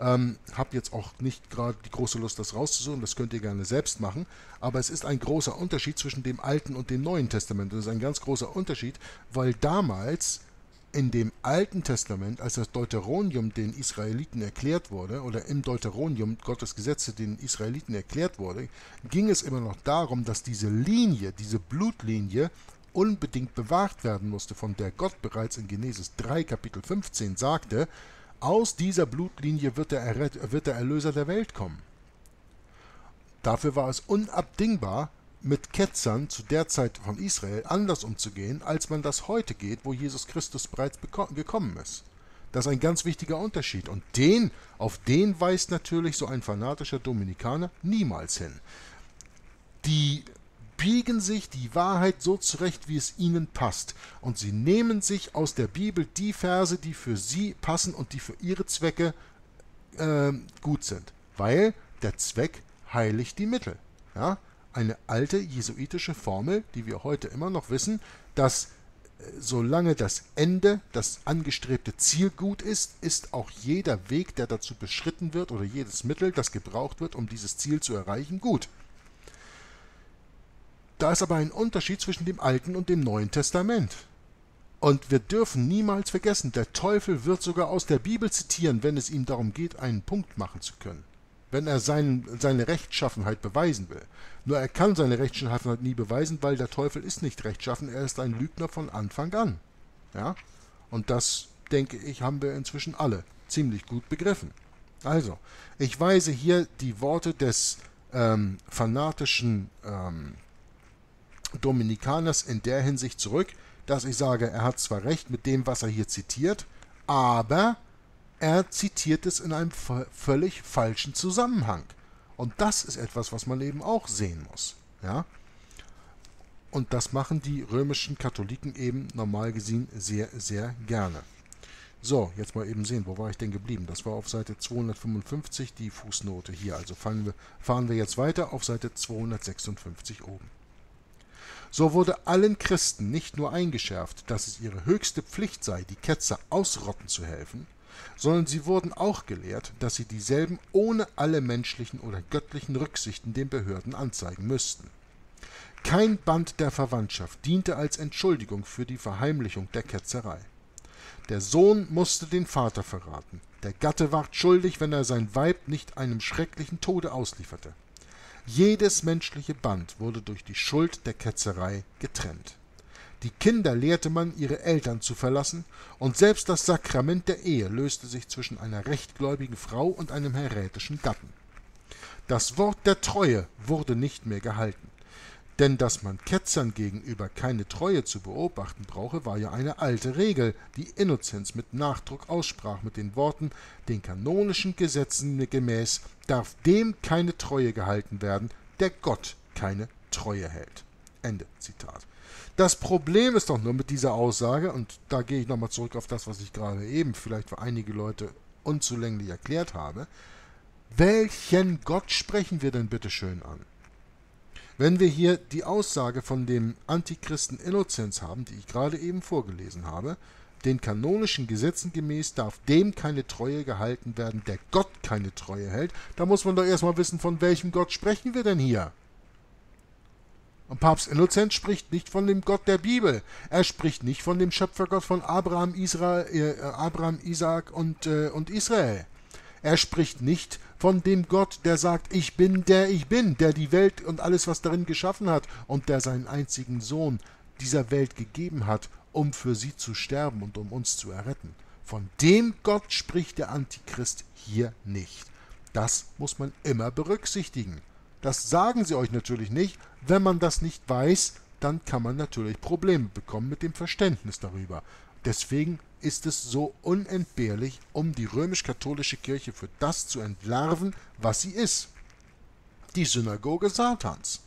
Ähm, habe jetzt auch nicht gerade die große Lust, das rauszusuchen, das könnt ihr gerne selbst machen, aber es ist ein großer Unterschied zwischen dem Alten und dem Neuen Testament. Das ist ein ganz großer Unterschied, weil damals in dem Alten Testament, als das Deuteronomium den Israeliten erklärt wurde, oder im Deuteronomium Gottes Gesetze den Israeliten erklärt wurde, ging es immer noch darum, dass diese Linie, diese Blutlinie, unbedingt bewahrt werden musste, von der Gott bereits in Genesis drei, Kapitel fünfzehn sagte, aus dieser Blutlinie wird der, wird der Erlöser der Welt kommen. Dafür war es unabdingbar, mit Ketzern zu der Zeit von Israel anders umzugehen, als man das heute geht, wo Jesus Christus bereits gekommen ist. Das ist ein ganz wichtiger Unterschied. Und den, auf den weist natürlich so ein fanatischer Dominikaner niemals hin. Die biegen sich die Wahrheit so zurecht, wie es ihnen passt. Und sie nehmen sich aus der Bibel die Verse, die für sie passen und die für ihre Zwecke äh, gut sind. Weil der Zweck heiligt die Mittel. Ja? Eine alte jesuitische Formel, die wir heute immer noch wissen, dass äh, solange das Ende, das angestrebte Ziel gut ist, ist auch jeder Weg, der dazu beschritten wird, oder jedes Mittel, das gebraucht wird, um dieses Ziel zu erreichen, gut. Da ist aber ein Unterschied zwischen dem Alten und dem Neuen Testament. Und wir dürfen niemals vergessen, der Teufel wird sogar aus der Bibel zitieren, wenn es ihm darum geht, einen Punkt machen zu können. Wenn er sein, seine Rechtschaffenheit beweisen will. Nur er kann seine Rechtschaffenheit nie beweisen, weil der Teufel ist nicht rechtschaffen, er ist ein Lügner von Anfang an. Ja? Und das, denke ich, haben wir inzwischen alle ziemlich gut begriffen. Also, ich weise hier die Worte des ähm, fanatischen ähm, Dominikaners in der Hinsicht zurück, dass ich sage, er hat zwar recht mit dem, was er hier zitiert, aber er zitiert es in einem völlig falschen Zusammenhang. Und das ist etwas, was man eben auch sehen muss. Ja? Und das machen die römischen Katholiken eben normal gesehen sehr, sehr gerne. So, jetzt mal eben sehen, wo war ich denn geblieben? Das war auf Seite zweihundertfünfundfünfzig die Fußnote hier. Also fahren wir, fahren wir jetzt weiter auf Seite zweihundertsechsundfünfzig oben. So wurde allen Christen nicht nur eingeschärft, dass es ihre höchste Pflicht sei, die Ketzer ausrotten zu helfen, sondern sie wurden auch gelehrt, dass sie dieselben ohne alle menschlichen oder göttlichen Rücksichten den Behörden anzeigen müssten. Kein Band der Verwandtschaft diente als Entschuldigung für die Verheimlichung der Ketzerei. Der Sohn musste den Vater verraten, der Gatte ward schuldig, wenn er sein Weib nicht einem schrecklichen Tode auslieferte. Jedes menschliche Band wurde durch die Schuld der Ketzerei getrennt. Die Kinder lehrte man, ihre Eltern zu verlassen, und selbst das Sakrament der Ehe löste sich zwischen einer rechtgläubigen Frau und einem häretischen Gatten. Das Wort der Treue wurde nicht mehr gehalten, denn dass man Ketzern gegenüber keine Treue zu beobachten brauche, war ja eine alte Regel, die Innozenz mit Nachdruck aussprach mit den Worten, den kanonischen Gesetzen gemäß darf dem keine Treue gehalten werden, der Gott keine Treue hält. Ende Zitat. Das Problem ist doch nur mit dieser Aussage, und da gehe ich nochmal zurück auf das, was ich gerade eben vielleicht für einige Leute unzulänglich erklärt habe, welchen Gott sprechen wir denn bitte schön an? Wenn wir hier die Aussage von dem Antichristen Innozenz haben, die ich gerade eben vorgelesen habe, den kanonischen Gesetzen gemäß darf dem keine Treue gehalten werden, der Gott keine Treue hält, da muss man doch erstmal wissen, von welchem Gott sprechen wir denn hier? Und Papst Innozenz spricht nicht von dem Gott der Bibel. Er spricht nicht von dem Schöpfergott von Abraham, Israel, äh, Abraham Isaak und, äh, und Israel. Er spricht nicht von dem Gott, der sagt, ich bin der ich bin, der die Welt und alles, was darin geschaffen hat und der seinen einzigen Sohn dieser Welt gegeben hat, um für sie zu sterben und um uns zu erretten. Von dem Gott spricht der Antichrist hier nicht. Das muss man immer berücksichtigen. Das sagen sie euch natürlich nicht. Wenn man das nicht weiß, dann kann man natürlich Probleme bekommen mit dem Verständnis darüber. Deswegen ist es so unentbehrlich, um die römisch-katholische Kirche für das zu entlarven, was sie ist. Die Synagoge Satans.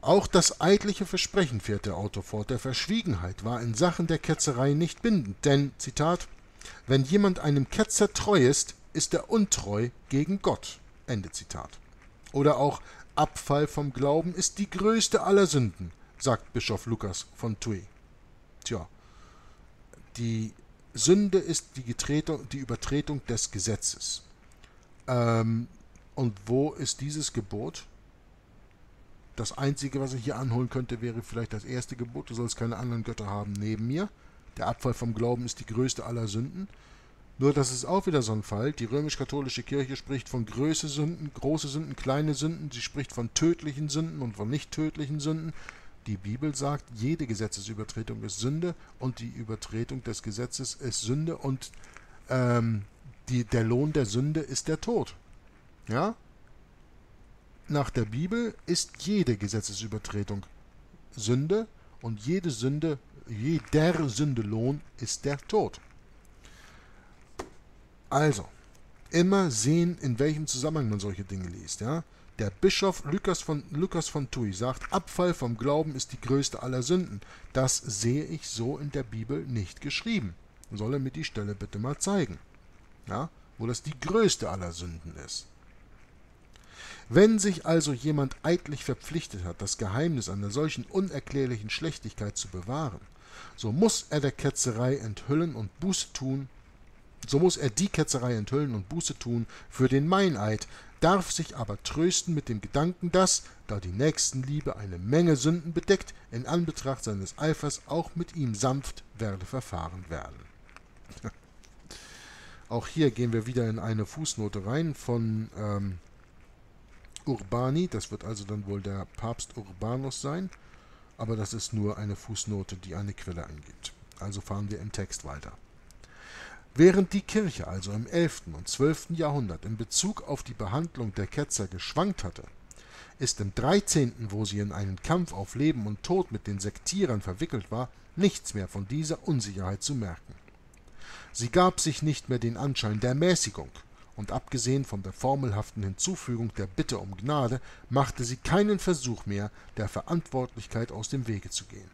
Auch das eidliche Versprechen, fährt der Autor fort, der Verschwiegenheit war in Sachen der Ketzerei nicht bindend, denn, Zitat, wenn jemand einem Ketzer treu ist, ist er untreu gegen Gott. Ende Zitat. Oder auch Abfall vom Glauben ist die größte aller Sünden, sagt Bischof Lukas von Thuy. Tja, die Sünde ist die, Getretung, die Übertretung des Gesetzes. Ähm, und wo ist dieses Gebot? Das Einzige, was ich hier anholen könnte, wäre vielleicht das erste Gebot, du sollst keine anderen Götter haben neben mir. Der Abfall vom Glauben ist die größte aller Sünden. Nur das ist auch wieder so ein Fall, die römisch-katholische Kirche spricht von große Sünden, große Sünden, kleine Sünden, sie spricht von tödlichen Sünden und von nicht tödlichen Sünden. Die Bibel sagt, jede Gesetzesübertretung ist Sünde und die Übertretung des Gesetzes ist Sünde und ähm, die, der Lohn der Sünde ist der Tod. Ja? Nach der Bibel ist jede Gesetzesübertretung Sünde und jede Sünde, jeder Sündelohn ist der Tod. Also, immer sehen, in welchem Zusammenhang man solche Dinge liest. Ja? Der Bischof Lukas von, Lukas von Thuy sagt, Abfall vom Glauben ist die größte aller Sünden. Das sehe ich so in der Bibel nicht geschrieben. Soll er mir die Stelle bitte mal zeigen, ja? Wo das die größte aller Sünden ist. Wenn sich also jemand eidlich verpflichtet hat, das Geheimnis einer solchen unerklärlichen Schlechtigkeit zu bewahren, so muss er der Ketzerei enthüllen und Buße tun, So muss er die Ketzerei enthüllen und Buße tun für den Meineid, darf sich aber trösten mit dem Gedanken, dass, da die Nächstenliebe eine Menge Sünden bedeckt, in Anbetracht seines Eifers auch mit ihm sanft werde verfahren werden. Auch hier gehen wir wieder in eine Fußnote rein von ähm, Urbani, das wird also dann wohl der Papst Urbanus sein, aber das ist nur eine Fußnote, die eine Quelle angibt. Also fahren wir im Text weiter. Während die Kirche also im elften und zwölften Jahrhundert in Bezug auf die Behandlung der Ketzer geschwankt hatte, ist im dreizehnten, wo sie in einen Kampf auf Leben und Tod mit den Sektierern verwickelt war, nichts mehr von dieser Unsicherheit zu merken. Sie gab sich nicht mehr den Anschein der Mäßigung, und abgesehen von der formelhaften Hinzufügung der Bitte um Gnade, machte sie keinen Versuch mehr, der Verantwortlichkeit aus dem Wege zu gehen.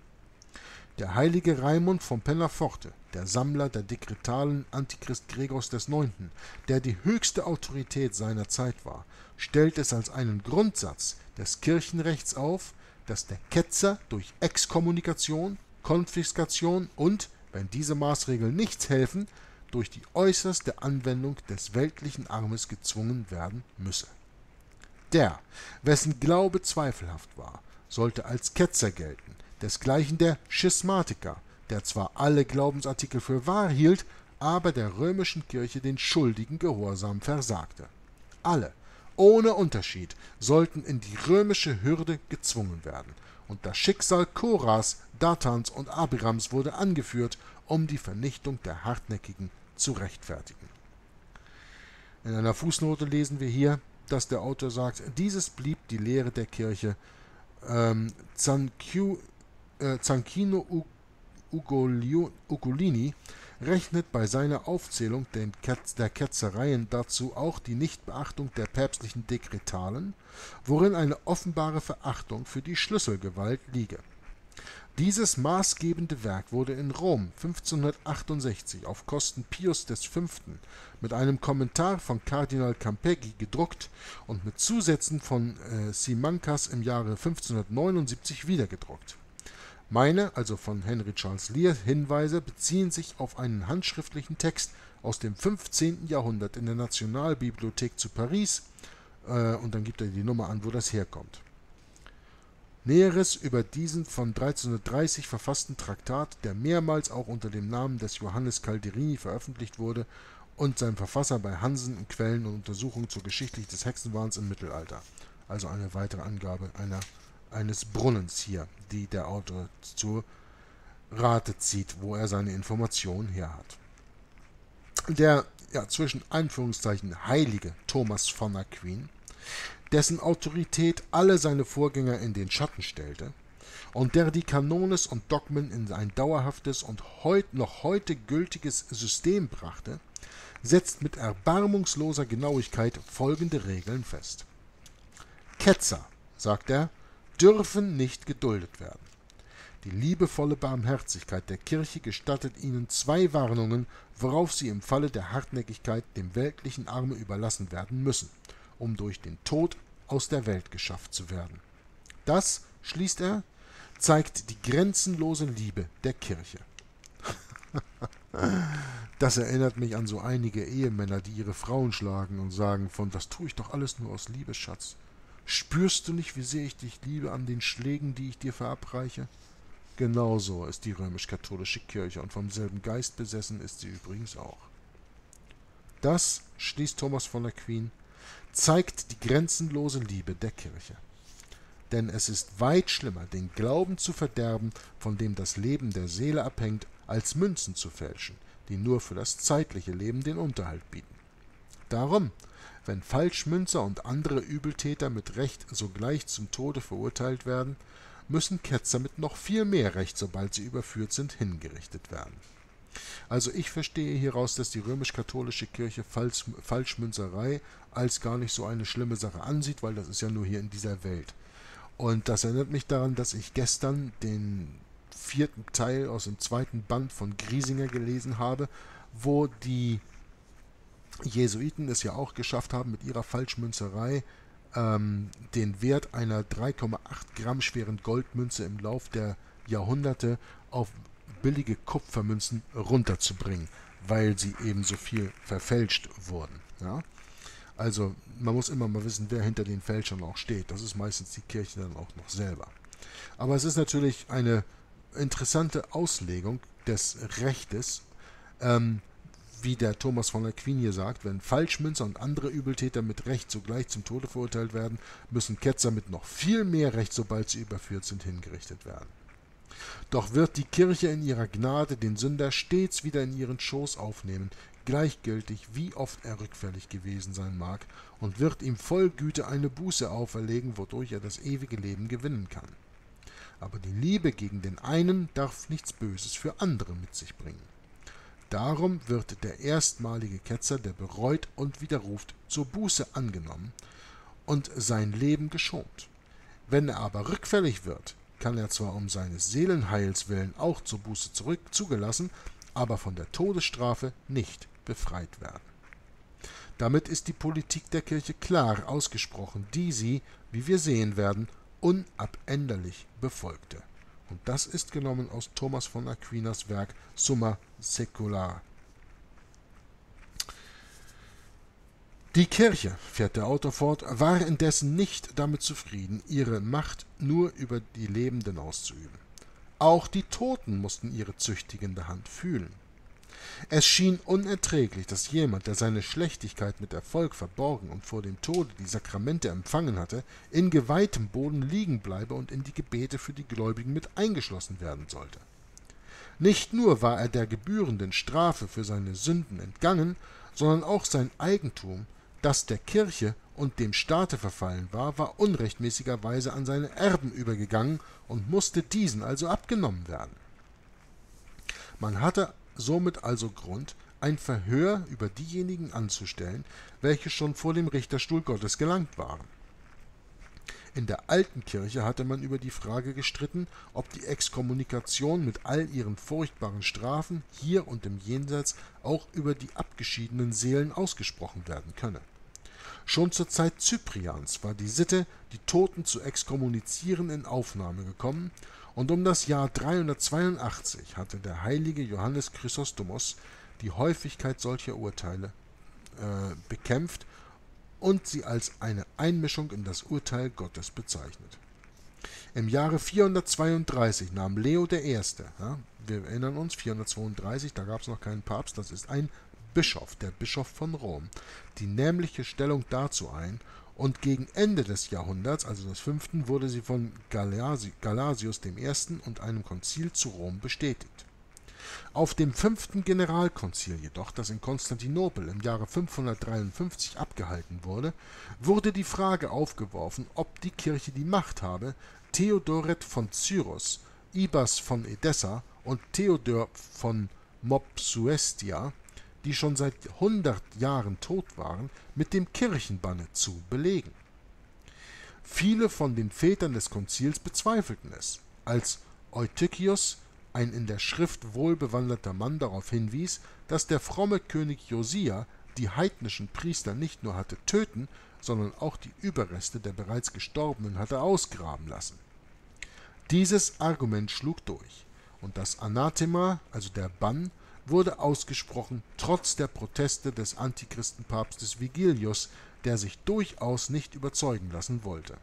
Der heilige Raimund von Penaforte, der Sammler der dekretalen Antichrist Gregors des Neunten., der die höchste Autorität seiner Zeit war, stellt es als einen Grundsatz des Kirchenrechts auf, dass der Ketzer durch Exkommunikation, Konfiskation und, wenn diese Maßregeln nichts helfen, durch die äußerste Anwendung des weltlichen Armes gezwungen werden müsse. Der, wessen Glaube zweifelhaft war, sollte als Ketzer gelten, desgleichen der Schismatiker, der zwar alle Glaubensartikel für wahr hielt, aber der römischen Kirche den schuldigen Gehorsam versagte. Alle, ohne Unterschied, sollten in die römische Hürde gezwungen werden, und das Schicksal Koras, Datans und Abirams wurde angeführt, um die Vernichtung der Hartnäckigen zu rechtfertigen. In einer Fußnote lesen wir hier, dass der Autor sagt, dieses blieb die Lehre der Kirche, ähm, Zankiu Zanchino Ugolini rechnet bei seiner Aufzählung der Ketzereien dazu auch die Nichtbeachtung der päpstlichen Dekretalen, worin eine offenbare Verachtung für die Schlüsselgewalt liege. Dieses maßgebende Werk wurde in Rom fünfzehnhundertachtundsechzig auf Kosten Pius des Fünften mit einem Kommentar von Kardinal Campeggi gedruckt und mit Zusätzen von äh, Simancas im Jahre fünfzehnhundertneunundsiebzig wiedergedruckt. Meine, also von Henry Charles Lea, Hinweise beziehen sich auf einen handschriftlichen Text aus dem fünfzehnten Jahrhundert in der Nationalbibliothek zu Paris, äh, und dann gibt er die Nummer an, wo das herkommt. Näheres über diesen von dreizehnhundertdreißig verfassten Traktat, der mehrmals auch unter dem Namen des Johannes Calderini veröffentlicht wurde und sein Verfasser bei Hansen in Quellen und Untersuchungen zur Geschichte des Hexenwahns im Mittelalter. Also eine weitere Angabe einer, eines Brunnens hier, die der Autor zur Rate zieht, wo er seine Informationen her hat. Der, ja, zwischen Anführungszeichen heilige Thomas von Aquin, dessen Autorität alle seine Vorgänger in den Schatten stellte und der die Kanones und Dogmen in ein dauerhaftes und heut, noch heute gültiges System brachte, setzt mit erbarmungsloser Genauigkeit folgende Regeln fest. Ketzer, sagt er, dürfen nicht geduldet werden. Die liebevolle Barmherzigkeit der Kirche gestattet ihnen zwei Warnungen, worauf sie im Falle der Hartnäckigkeit dem weltlichen Arme überlassen werden müssen, um durch den Tod aus der Welt geschafft zu werden. Das, schließt er, zeigt die grenzenlose Liebe der Kirche. Das erinnert mich an so einige Ehemänner, die ihre Frauen schlagen und sagen von, das tue ich doch alles nur aus Liebe, Schatz. Spürst du nicht, wie sehr ich dich liebe an den Schlägen, die ich dir verabreiche? Genauso ist die römisch-katholische Kirche und vom selben Geist besessen ist sie übrigens auch. Das, schließt Thomas von Aquin, zeigt die grenzenlose Liebe der Kirche. Denn es ist weit schlimmer, den Glauben zu verderben, von dem das Leben der Seele abhängt, als Münzen zu fälschen, die nur für das zeitliche Leben den Unterhalt bieten. Darum, wenn Falschmünzer und andere Übeltäter mit Recht sogleich zum Tode verurteilt werden, müssen Ketzer mit noch viel mehr Recht, sobald sie überführt sind, hingerichtet werden. Also ich verstehe hieraus, dass die römisch-katholische Kirche Falsch, Falschmünzerei als gar nicht so eine schlimme Sache ansieht, weil das ist ja nur hier in dieser Welt. Und das erinnert mich daran, dass ich gestern den vierten Teil aus dem zweiten Band von Griesinger gelesen habe, wo die Jesuiten es ja auch geschafft haben, mit ihrer Falschmünzerei ähm, den Wert einer drei Komma acht Gramm schweren Goldmünze im Lauf der Jahrhunderte auf billige Kupfermünzen runterzubringen, weil sie eben so viel verfälscht wurden. Ja? Also man muss immer mal wissen, wer hinter den Fälschern auch steht. Das ist meistens die Kirche dann auch noch selber. Aber es ist natürlich eine interessante Auslegung des Rechtes, ähm, wie der Thomas von Aquin hier sagt, wenn Falschmünzer und andere Übeltäter mit Recht sogleich zum Tode verurteilt werden, müssen Ketzer mit noch viel mehr Recht, sobald sie überführt sind, hingerichtet werden. Doch wird die Kirche in ihrer Gnade den Sünder stets wieder in ihren Schoß aufnehmen, gleichgültig, wie oft er rückfällig gewesen sein mag, und wird ihm voll Güte eine Buße auferlegen, wodurch er das ewige Leben gewinnen kann. Aber die Liebe gegen den einen darf nichts Böses für andere mit sich bringen. Darum wird der erstmalige Ketzer, der bereut und widerruft, zur Buße angenommen und sein Leben geschont. Wenn er aber rückfällig wird, kann er zwar um seines Seelenheils willen auch zur Buße zurück zugelassen, aber von der Todesstrafe nicht befreit werden. Damit ist die Politik der Kirche klar ausgesprochen, die sie, wie wir sehen werden, unabänderlich befolgte. Und das ist genommen aus Thomas von Aquinas Werk Summa Theologica. Die Kirche, fährt der Autor fort, war indessen nicht damit zufrieden, ihre Macht nur über die Lebenden auszuüben. Auch die Toten mussten ihre züchtigende Hand fühlen. Es schien unerträglich, dass jemand, der seine Schlechtigkeit mit Erfolg verborgen und vor dem Tode die Sakramente empfangen hatte, in geweihtem Boden liegen bleibe und in die Gebete für die Gläubigen mit eingeschlossen werden sollte. Nicht nur war er der gebührenden Strafe für seine Sünden entgangen, sondern auch sein Eigentum, das der Kirche und dem Staate verfallen war, war unrechtmäßigerweise an seine Erben übergegangen und musste diesen also abgenommen werden. Man hatte somit also Grund, ein Verhör über diejenigen anzustellen, welche schon vor dem Richterstuhl Gottes gelangt waren. In der alten Kirche hatte man über die Frage gestritten, ob die Exkommunikation mit all ihren furchtbaren Strafen hier und im Jenseits auch über die abgeschiedenen Seelen ausgesprochen werden könne. Schon zur Zeit Cyprians war die Sitte, die Toten zu exkommunizieren, in Aufnahme gekommen, und um das Jahr dreihundertzweiundachtzig hatte der heilige Johannes Chrysostomos die Häufigkeit solcher Urteile äh, bekämpft und sie als eine Einmischung in das Urteil Gottes bezeichnet. Im Jahre vierhundertzweiunddreißig nahm Leo der Erste, ja, wir erinnern uns, vierhundertzweiunddreißig, da gab es noch keinen Papst, das ist ein Bischof, der Bischof von Rom, die nämliche Stellung dazu ein, und gegen Ende des Jahrhunderts, also des fünften, wurde sie von Galasi, Galasius dem Ersten und einem Konzil zu Rom bestätigt. Auf dem fünften Generalkonzil jedoch, das in Konstantinopel im Jahre fünfhundertdreiundfünfzig abgehalten wurde, wurde die Frage aufgeworfen, ob die Kirche die Macht habe, Theodoret von Cyrus, Ibas von Edessa und Theodor von Mopsuestia, die schon seit hundert Jahren tot waren, mit dem Kirchenbanne zu belegen. Viele von den Vätern des Konzils bezweifelten es, als Eutychius, ein in der Schrift wohlbewanderter Mann, darauf hinwies, dass der fromme König Josia die heidnischen Priester nicht nur hatte töten, sondern auch die Überreste der bereits Gestorbenen hatte ausgraben lassen. Dieses Argument schlug durch, und das Anathema, also der Bann, wurde ausgesprochen, trotz der Proteste des Antichristenpapstes Vigilius, der sich durchaus nicht überzeugen lassen wollte.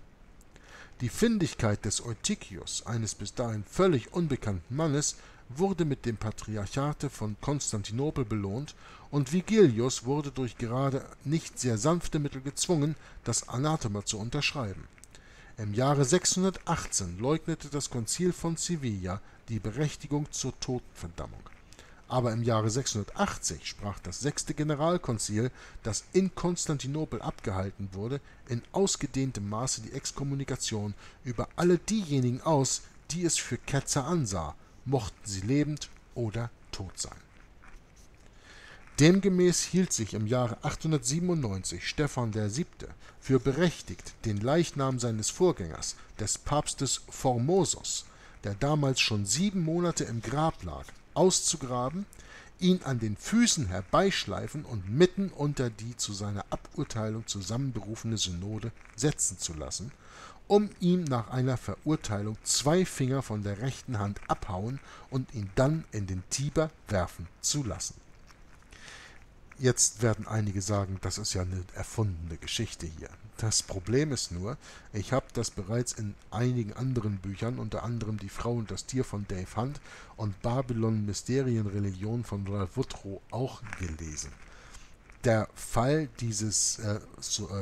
Die Findigkeit des Eutychius, eines bis dahin völlig unbekannten Mannes, wurde mit dem Patriarchate von Konstantinopel belohnt, und Vigilius wurde durch gerade nicht sehr sanfte Mittel gezwungen, das Anathema zu unterschreiben. Im Jahre sechshundertachtzehn leugnete das Konzil von Sevilla die Berechtigung zur Totenverdammung. Aber im Jahre sechshundertachtzig sprach das sechste Generalkonzil, das in Konstantinopel abgehalten wurde, in ausgedehntem Maße die Exkommunikation über alle diejenigen aus, die es für Ketzer ansah, mochten sie lebend oder tot sein. Demgemäß hielt sich im Jahre achthundertsiebenundneunzig Stephan der Siebte für berechtigt, den Leichnam seines Vorgängers, des Papstes Formosus, der damals schon sieben Monate im Grab lag, auszugraben, ihn an den Füßen herbeischleifen und mitten unter die zu seiner Aburteilung zusammenberufene Synode setzen zu lassen, um ihm nach einer Verurteilung zwei Finger von der rechten Hand abhauen und ihn dann in den Tiber werfen zu lassen. Jetzt werden einige sagen, das ist ja eine erfundene Geschichte hier. Das Problem ist nur, ich habe das bereits in einigen anderen Büchern, unter anderem Die Frau und das Tier von Dave Hunt und Babylon Mysterienreligion von Ralph Woodrow auch gelesen. Der Fall dieses äh,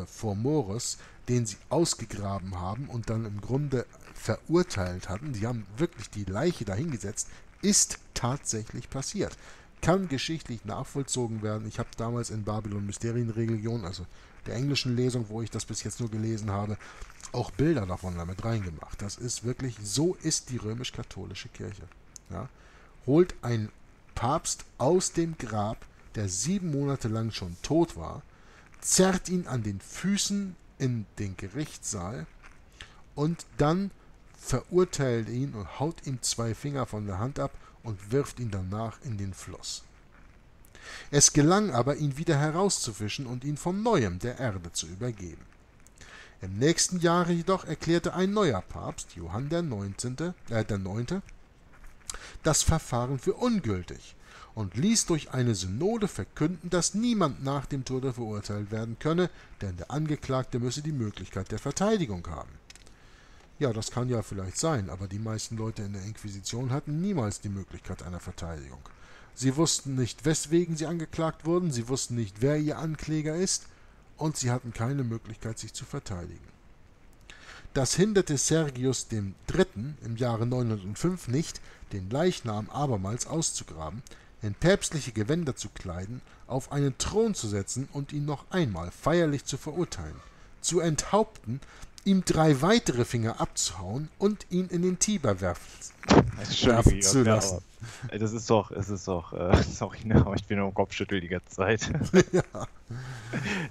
Formosus, den sie ausgegraben haben und dann im Grunde verurteilt hatten, die haben wirklich die Leiche dahingesetzt, ist tatsächlich passiert. Kann geschichtlich nachvollzogen werden. Ich habe damals in Babylon Mysterienreligion, also der englischen Lesung, wo ich das bis jetzt nur gelesen habe, auch Bilder davon damit reingemacht. Das ist wirklich, so ist die römisch-katholische Kirche. Ja? Holt ein Papst aus dem Grab, der sieben Monate lang schon tot war, zerrt ihn an den Füßen in den Gerichtssaal und dann verurteilt ihn und haut ihm zwei Finger von der Hand ab und wirft ihn danach in den Fluss. Es gelang aber, ihn wieder herauszufischen und ihn von Neuem der Erde zu übergeben. Im nächsten Jahre jedoch erklärte ein neuer Papst, Johann der Neunzehnte, äh, der Neunte, das Verfahren für ungültig und ließ durch eine Synode verkünden, dass niemand nach dem Tode verurteilt werden könne, denn der Angeklagte müsse die Möglichkeit der Verteidigung haben. Ja, das kann ja vielleicht sein, aber die meisten Leute in der Inquisition hatten niemals die Möglichkeit einer Verteidigung. Sie wussten nicht, weswegen sie angeklagt wurden, sie wussten nicht, wer ihr Ankläger ist, und sie hatten keine Möglichkeit, sich zu verteidigen. Das hinderte Sergius dem Dritten im Jahre neunhundertfünf nicht, den Leichnam abermals auszugraben, in päpstliche Gewänder zu kleiden, auf einen Thron zu setzen und ihn noch einmal feierlich zu verurteilen, zu enthaupten ihm drei weitere Finger abzuhauen und ihn in den Tiber werfen zu lassen. Ja, das ist doch, es ist doch, äh, sorry, aber ich bin nur im Kopfschüttel die ganze Zeit. Ja.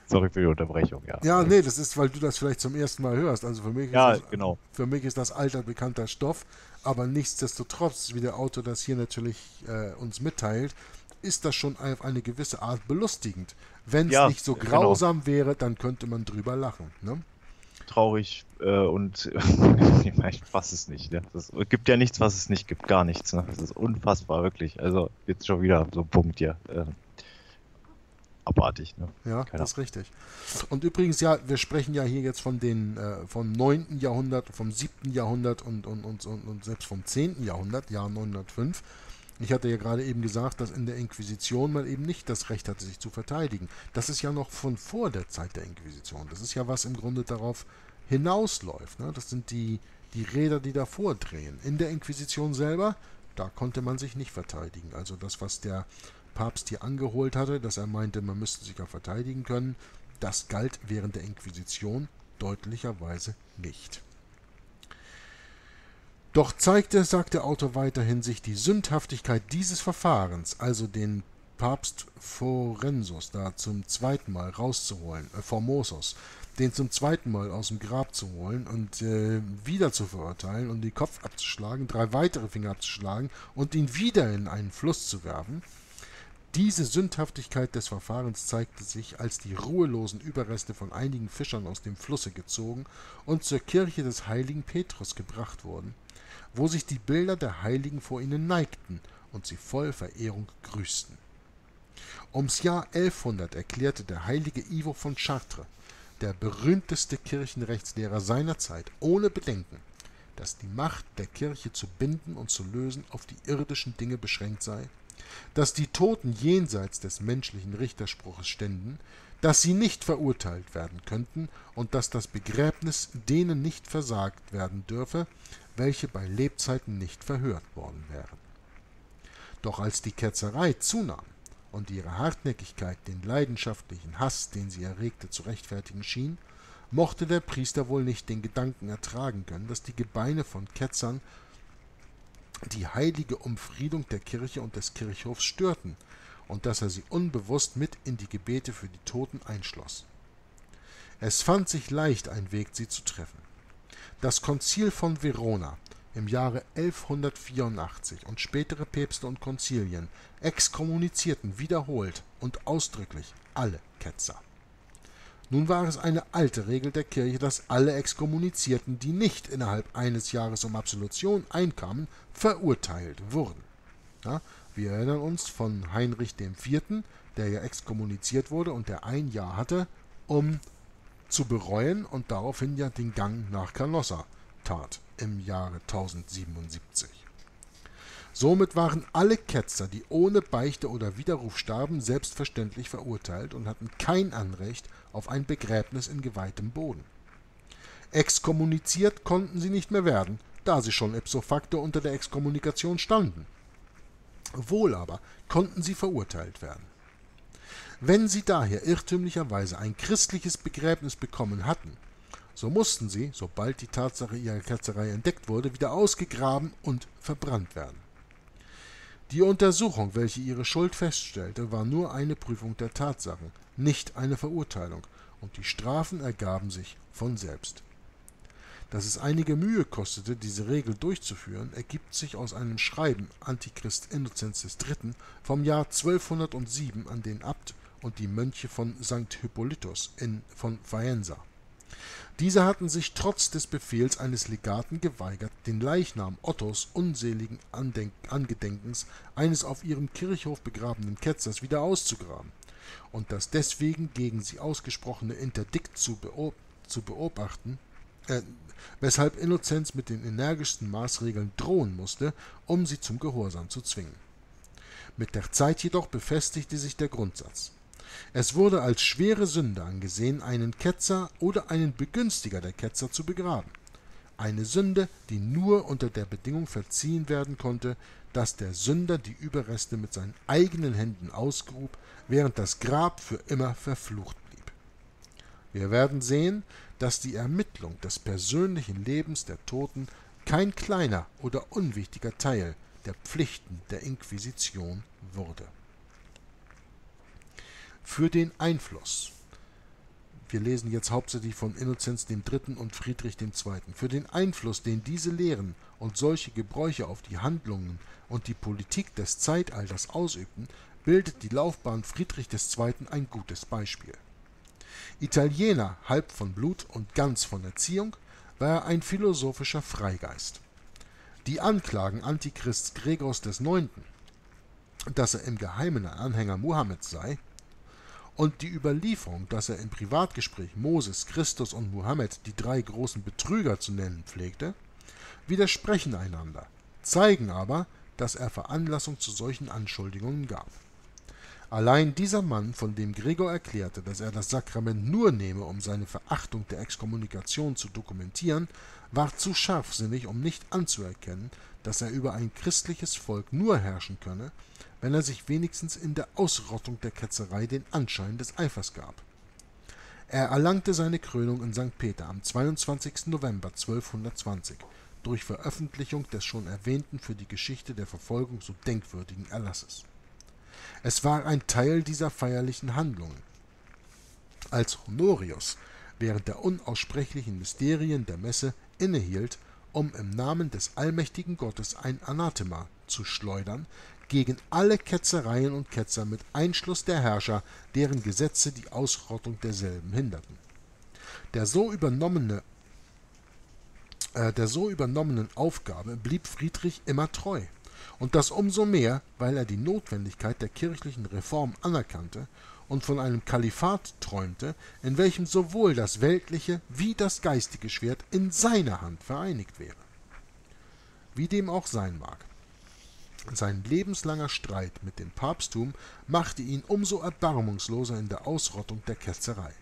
Sorry für die Unterbrechung, ja. Ja, nee, das ist, weil du das vielleicht zum ersten Mal hörst. Also für mich ist, ja, das, genau. Für mich ist das alter bekannter Stoff, aber nichtsdestotrotz, wie der Autor das hier natürlich äh, uns mitteilt, ist das schon auf eine gewisse Art belustigend. Wenn es ja, nicht so grausam genau. wäre, dann könnte man drüber lachen, ne? Traurig äh, und ich fass es nicht. Ne? Das, es gibt ja nichts, was es nicht gibt. Gar nichts. Ne? Das ist unfassbar, wirklich. Also jetzt schon wieder so ein Punkt hier. Äh, abartig. Ne? Ja, Keine das Ahnung. Ist richtig. Und übrigens, ja, wir sprechen ja hier jetzt von den äh, vom neunten Jahrhundert, vom siebten Jahrhundert und, und, und, und, und selbst vom zehnten Jahrhundert, Jahr neunhundertfünf. Ich hatte ja gerade eben gesagt, dass in der Inquisition man eben nicht das Recht hatte, sich zu verteidigen. Das ist ja noch von vor der Zeit der Inquisition. Das ist ja, was im Grunde darauf hinausläuft. Ne? Das sind die, die Räder, die davor drehen. In der Inquisition selber, da konnte man sich nicht verteidigen. Also das, was der Papst hier angeholt hatte, dass er meinte, man müsste sich ja verteidigen können, das galt während der Inquisition deutlicherweise nicht. Doch zeigte, sagt der Autor weiterhin, sich die Sündhaftigkeit dieses Verfahrens, also den Papst Forensus da zum zweiten Mal rauszuholen, äh, Formosus, den zum zweiten Mal aus dem Grab zu holen und äh, wieder zu verurteilen und um den Kopf abzuschlagen, drei weitere Finger abzuschlagen und ihn wieder in einen Fluss zu werfen. Diese Sündhaftigkeit des Verfahrens zeigte sich, als die ruhelosen Überreste von einigen Fischern aus dem Flusse gezogen und zur Kirche des heiligen Petrus gebracht wurden, wo sich die Bilder der Heiligen vor ihnen neigten und sie voll Verehrung grüßten. Ums Jahr elfhundert erklärte der heilige Ivo von Chartres, der berühmteste Kirchenrechtslehrer seiner Zeit, ohne Bedenken, dass die Macht der Kirche zu binden und zu lösen auf die irdischen Dinge beschränkt sei, dass die Toten jenseits des menschlichen Richterspruches ständen, dass sie nicht verurteilt werden könnten und dass das Begräbnis denen nicht versagt werden dürfe, welche bei Lebzeiten nicht verhört worden wären. Doch als die Ketzerei zunahm und ihre Hartnäckigkeit den leidenschaftlichen Hass, den sie erregte, zu rechtfertigen schien, mochte der Priester wohl nicht den Gedanken ertragen können, dass die Gebeine von Ketzern die heilige Umfriedung der Kirche und des Kirchhofs störten und dass er sie unbewusst mit in die Gebete für die Toten einschloss. Es fand sich leicht ein Weg, sie zu treffen. Das Konzil von Verona im Jahre elfhundertvierundachtzig und spätere Päpste und Konzilien exkommunizierten wiederholt und ausdrücklich alle Ketzer. Nun war es eine alte Regel der Kirche, dass alle Exkommunizierten, die nicht innerhalb eines Jahres um Absolution einkamen, verurteilt wurden. Ja, wir erinnern uns von Heinrich dem Vierten, der ja exkommuniziert wurde und der ein Jahr hatte, um zu bereuen und daraufhin ja den Gang nach Canossa tat im Jahre tausendsiebenundsiebzig. Somit waren alle Ketzer, die ohne Beichte oder Widerruf starben, selbstverständlich verurteilt und hatten kein Anrecht auf ein Begräbnis in geweihtem Boden. Exkommuniziert konnten sie nicht mehr werden, da sie schon ipso facto unter der Exkommunikation standen. Wohl aber konnten sie verurteilt werden. Wenn sie daher irrtümlicherweise ein christliches Begräbnis bekommen hatten, so mussten sie, sobald die Tatsache ihrer Ketzerei entdeckt wurde, wieder ausgegraben und verbrannt werden. Die Untersuchung, welche ihre Schuld feststellte, war nur eine Prüfung der Tatsachen, nicht eine Verurteilung, und die Strafen ergaben sich von selbst. Dass es einige Mühe kostete, diese Regel durchzuführen, ergibt sich aus einem Schreiben Antichrist Innozenz des Dritten vom Jahr zwölfhundertsieben an den Abt und die Mönche von Sankt Hippolytus in, von Faenza. Diese hatten sich trotz des Befehls eines Legaten geweigert, den Leichnam Ottos unseligen Andenk Angedenkens eines auf ihrem Kirchhof begrabenen Ketzers wieder auszugraben und das deswegen gegen sie ausgesprochene Interdikt zu, beob zu beobachten, äh, weshalb Innozenz mit den energischsten Maßregeln drohen musste, um sie zum Gehorsam zu zwingen. Mit der Zeit jedoch befestigte sich der Grundsatz. Es wurde als schwere Sünde angesehen, einen Ketzer oder einen Begünstiger der Ketzer zu begraben. Eine Sünde, die nur unter der Bedingung verziehen werden konnte, dass der Sünder die Überreste mit seinen eigenen Händen ausgrub, während das Grab für immer verflucht blieb. Wir werden sehen, dass die Ermittlung des persönlichen Lebens der Toten kein kleiner oder unwichtiger Teil der Pflichten der Inquisition wurde. Für den Einfluss. Wir lesen jetzt hauptsächlich von Innozenz der Dritte und Friedrich der Zweite. Für den Einfluss, den diese Lehren und solche Gebräuche auf die Handlungen und die Politik des Zeitalters ausübten, bildet die Laufbahn Friedrich der Zweite ein gutes Beispiel. Italiener, halb von Blut und ganz von Erziehung, war er ein philosophischer Freigeist. Die Anklagen Antichrists Gregors des Neunten, dass er im Geheimen ein Anhänger Mohammeds sei, und die Überlieferung, dass er im Privatgespräch Moses, Christus und Mohammed, die drei großen Betrüger zu nennen pflegte, widersprechen einander, zeigen aber, dass er Veranlassung zu solchen Anschuldigungen gab. Allein dieser Mann, von dem Gregor erklärte, dass er das Sakrament nur nehme, um seine Verachtung der Exkommunikation zu dokumentieren, war zu scharfsinnig, um nicht anzuerkennen, dass er über ein christliches Volk nur herrschen könne, wenn er sich wenigstens in der Ausrottung der Ketzerei den Anschein des Eifers gab. Er erlangte seine Krönung in Sankt Peter am zweiundzwanzigsten November zwölfhundertzwanzig durch Veröffentlichung des schon erwähnten für die Geschichte der Verfolgung so denkwürdigen Erlasses. Es war ein Teil dieser feierlichen Handlungen, als Honorius während der unaussprechlichen Mysterien der Messe innehielt, um im Namen des allmächtigen Gottes ein Anathema zu schleudern gegen alle Ketzereien und Ketzer mit Einschluss der Herrscher, deren Gesetze die Ausrottung derselben hinderten. Der so übernommene, äh, der so übernommenen Aufgabe blieb Friedrich immer treu. Und das umso mehr, weil er die Notwendigkeit der kirchlichen Reform anerkannte und von einem Kalifat träumte, in welchem sowohl das weltliche wie das geistige Schwert in seiner Hand vereinigt wäre. Wie dem auch sein mag. Sein lebenslanger Streit mit dem Papsttum machte ihn umso erbarmungsloser in der Ausrottung der Ketzerei.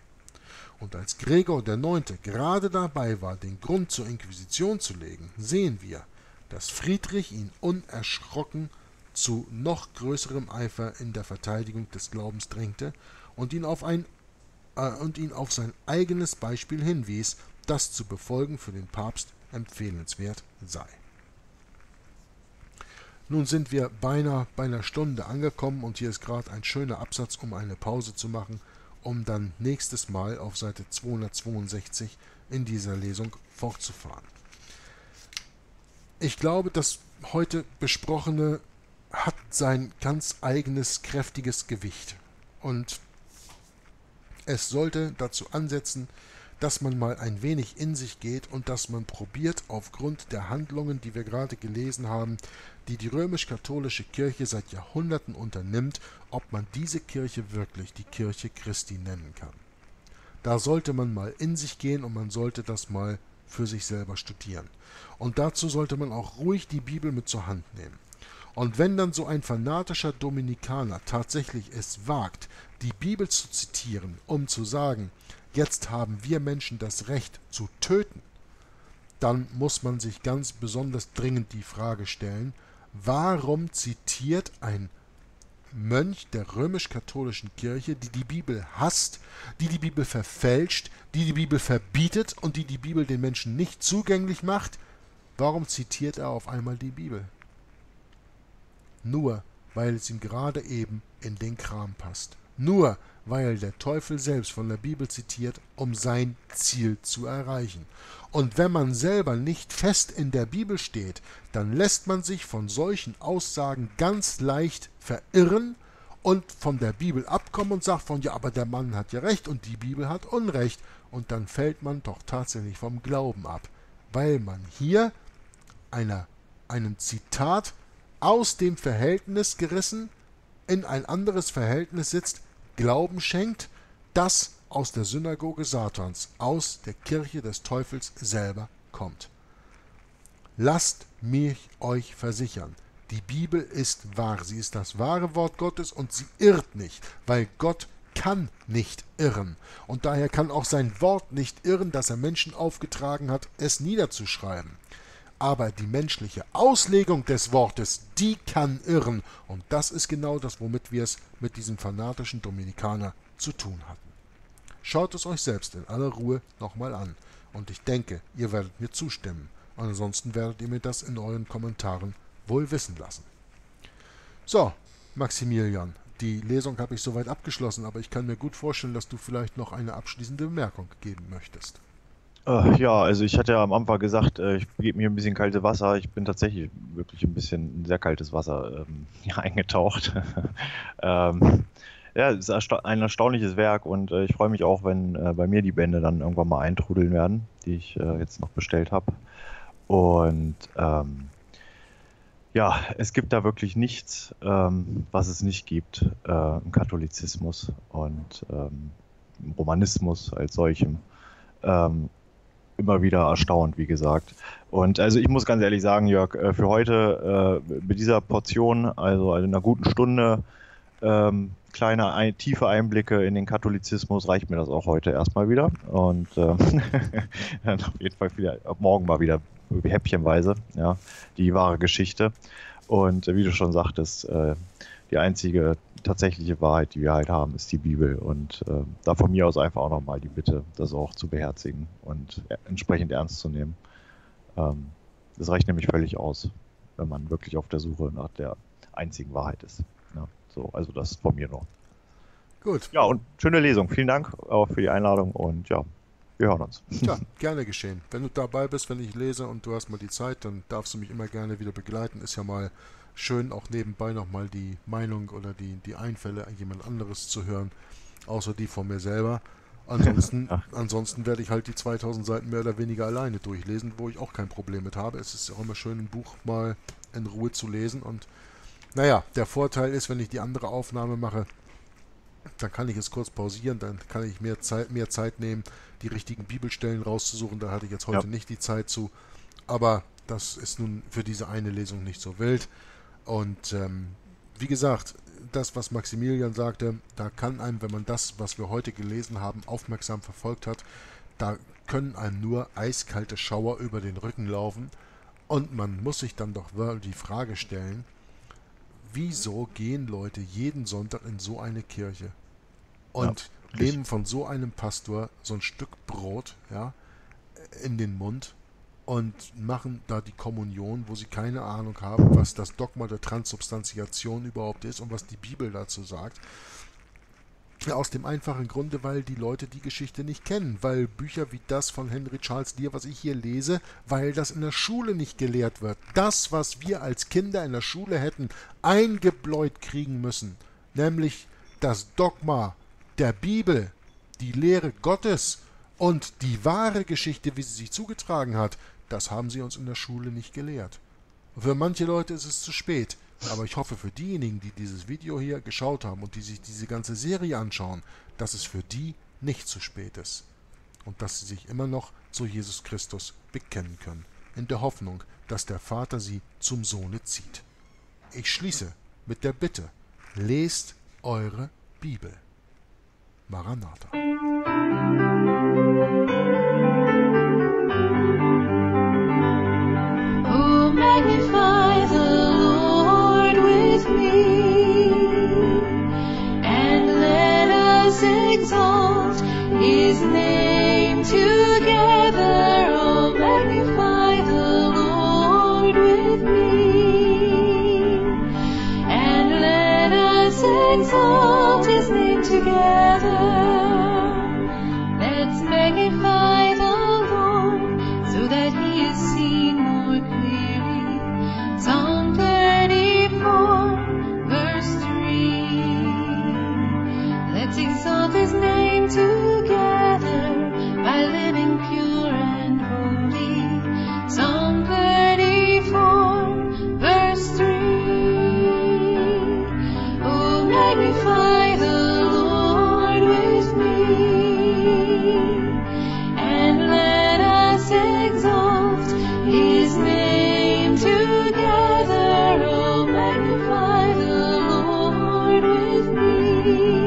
Und als Gregor der Neunte gerade dabei war, den Grund zur Inquisition zu legen, sehen wir, dass Friedrich ihn unerschrocken zu noch größerem Eifer in der Verteidigung des Glaubens drängte und ihn auf ein, äh, und ihn auf sein eigenes Beispiel hinwies, das zu befolgen für den Papst empfehlenswert sei. Nun sind wir beinahe bei einer Stunde angekommen und hier ist gerade ein schöner Absatz, um eine Pause zu machen, um dann nächstes Mal auf Seite zweihundertzweiundsechzig in dieser Lesung fortzufahren. Ich glaube, das heute Besprochene hat sein ganz eigenes, kräftiges Gewicht. Und es sollte dazu ansetzen, dass man mal ein wenig in sich geht und dass man probiert, aufgrund der Handlungen, die wir gerade gelesen haben, die die römisch-katholische Kirche seit Jahrhunderten unternimmt, ob man diese Kirche wirklich die Kirche Christi nennen kann. Da sollte man mal in sich gehen und man sollte das mal für sich selber studieren. Und dazu sollte man auch ruhig die Bibel mit zur Hand nehmen. Und wenn dann so ein fanatischer Dominikaner tatsächlich es wagt, die Bibel zu zitieren, um zu sagen, jetzt haben wir Menschen das Recht zu töten, dann muss man sich ganz besonders dringend die Frage stellen, warum zitiert ein Mönch der römisch-katholischen Kirche, die die Bibel hasst, die die Bibel verfälscht, die die Bibel verbietet und die die Bibel den Menschen nicht zugänglich macht, warum zitiert er auf einmal die Bibel? Nur, weil es ihm gerade eben in den Kram passt. Nur, weil der Teufel selbst von der Bibel zitiert, um sein Ziel zu erreichen. Und wenn man selber nicht fest in der Bibel steht, dann lässt man sich von solchen Aussagen ganz leicht verirren und von der Bibel abkommen und sagt von, ja, aber der Mann hat ja recht und die Bibel hat Unrecht. Und dann fällt man doch tatsächlich vom Glauben ab, weil man hier einer, einem Zitat aus dem Verhältnis gerissen in ein anderes Verhältnis sitzt, Glauben schenkt, das aus der Synagoge Satans, aus der Kirche des Teufels selber kommt. Lasst mich euch versichern, die Bibel ist wahr, sie ist das wahre Wort Gottes und sie irrt nicht, weil Gott kann nicht irren. Und daher kann auch sein Wort nicht irren, das er Menschen aufgetragen hat, es niederzuschreiben. Aber die menschliche Auslegung des Wortes, die kann irren. Und das ist genau das, womit wir es mit diesem fanatischen Dominikaner zu tun hatten. Schaut es euch selbst in aller Ruhe nochmal an, und ich denke, ihr werdet mir zustimmen, ansonsten werdet ihr mir das in euren Kommentaren wohl wissen lassen. So, Maximilian, die Lesung habe ich soweit abgeschlossen, aber ich kann mir gut vorstellen, dass du vielleicht noch eine abschließende Bemerkung geben möchtest. Äh, ja, also ich hatte ja am Anfang gesagt, äh, ich gebe mir ein bisschen kaltes Wasser. Ich bin tatsächlich wirklich ein bisschen in sehr kaltes Wasser ähm, ja, eingetaucht. ähm, ja, es ist ein erstaunliches Werk und äh, ich freue mich auch, wenn äh, bei mir die Bände dann irgendwann mal eintrudeln werden, die ich äh, jetzt noch bestellt habe. Und ähm, ja, es gibt da wirklich nichts, ähm, was es nicht gibt äh, im Katholizismus und ähm, im Romanismus als solchem. Ähm, immer wieder erstaunt, wie gesagt. Und also ich muss ganz ehrlich sagen, Jörg, für heute äh, mit dieser Portion, also in einer guten Stunde, ähm, kleine ein, tiefe Einblicke in den Katholizismus, reicht mir das auch heute erstmal wieder. Und äh, dann auf jeden Fall wieder, ab morgen mal wieder häppchenweise, ja, die wahre Geschichte. Und äh, wie du schon sagtest, äh, die einzige tatsächliche Wahrheit, die wir halt haben, ist die Bibel, und äh, da von mir aus einfach auch nochmal die Bitte, das auch zu beherzigen und entsprechend ernst zu nehmen. Ähm, das reicht nämlich völlig aus, wenn man wirklich auf der Suche nach der einzigen Wahrheit ist. Ja, so, also das von mir noch. Gut. Ja, und schöne Lesung. Vielen Dank auch für die Einladung und ja, wir hören uns. Ja, gerne geschehen. Wenn du dabei bist, wenn ich lese und du hast mal die Zeit, dann darfst du mich immer gerne wieder begleiten. Ist ja mal schön, auch nebenbei nochmal die Meinung oder die, die Einfälle an jemand anderes zu hören, außer die von mir selber. Ansonsten, ansonsten werde ich halt die zweitausend Seiten mehr oder weniger alleine durchlesen, wo ich auch kein Problem mit habe. Es ist auch immer schön, ein Buch mal in Ruhe zu lesen. Und naja, der Vorteil ist, wenn ich die andere Aufnahme mache, dann kann ich es kurz pausieren, dann kann ich mehr Zeit, mehr Zeit nehmen, die richtigen Bibelstellen rauszusuchen. Da hatte ich jetzt heute ja. nicht die Zeit zu. Aber das ist nun für diese eine Lesung nicht so wild. Und ähm, wie gesagt, das, was Maximilian sagte, da kann einem, wenn man das, was wir heute gelesen haben, aufmerksam verfolgt hat, da können einem nur eiskalte Schauer über den Rücken laufen. Und man muss sich dann doch wohl die Frage stellen, wieso gehen Leute jeden Sonntag in so eine Kirche und ja, nehmen von so einem Pastor so ein Stück Brot, ja, in den Mund und machen da die Kommunion, wo sie keine Ahnung haben, was das Dogma der Transsubstantiation überhaupt ist und was die Bibel dazu sagt. Ja, aus dem einfachen Grunde, weil die Leute die Geschichte nicht kennen, weil Bücher wie das von Henry Charles Lea, was ich hier lese, weil das in der Schule nicht gelehrt wird. Das, was wir als Kinder in der Schule hätten eingebläut kriegen müssen, nämlich das Dogma der Bibel, die Lehre Gottes und die wahre Geschichte, wie sie sich zugetragen hat, das haben sie uns in der Schule nicht gelehrt. Für manche Leute ist es zu spät, aber ich hoffe für diejenigen, die dieses Video hier geschaut haben und die sich diese ganze Serie anschauen, dass es für die nicht zu spät ist und dass sie sich immer noch zu Jesus Christus bekennen können, in der Hoffnung, dass der Vater sie zum Sohne zieht. Ich schließe mit der Bitte, lest eure Bibel. Maranatha. And let us exalt his name together. Oh, magnify the Lord with me, and let us exalt his name together. Let's magnify the Lord so that he is seen more clearly. Psalm thirty-four. Let's exalt his name together by living pure and holy. Psalm thirty-four, verse three. Oh, magnify the Lord with me, and let us exalt his name together. Oh, magnify the Lord with me.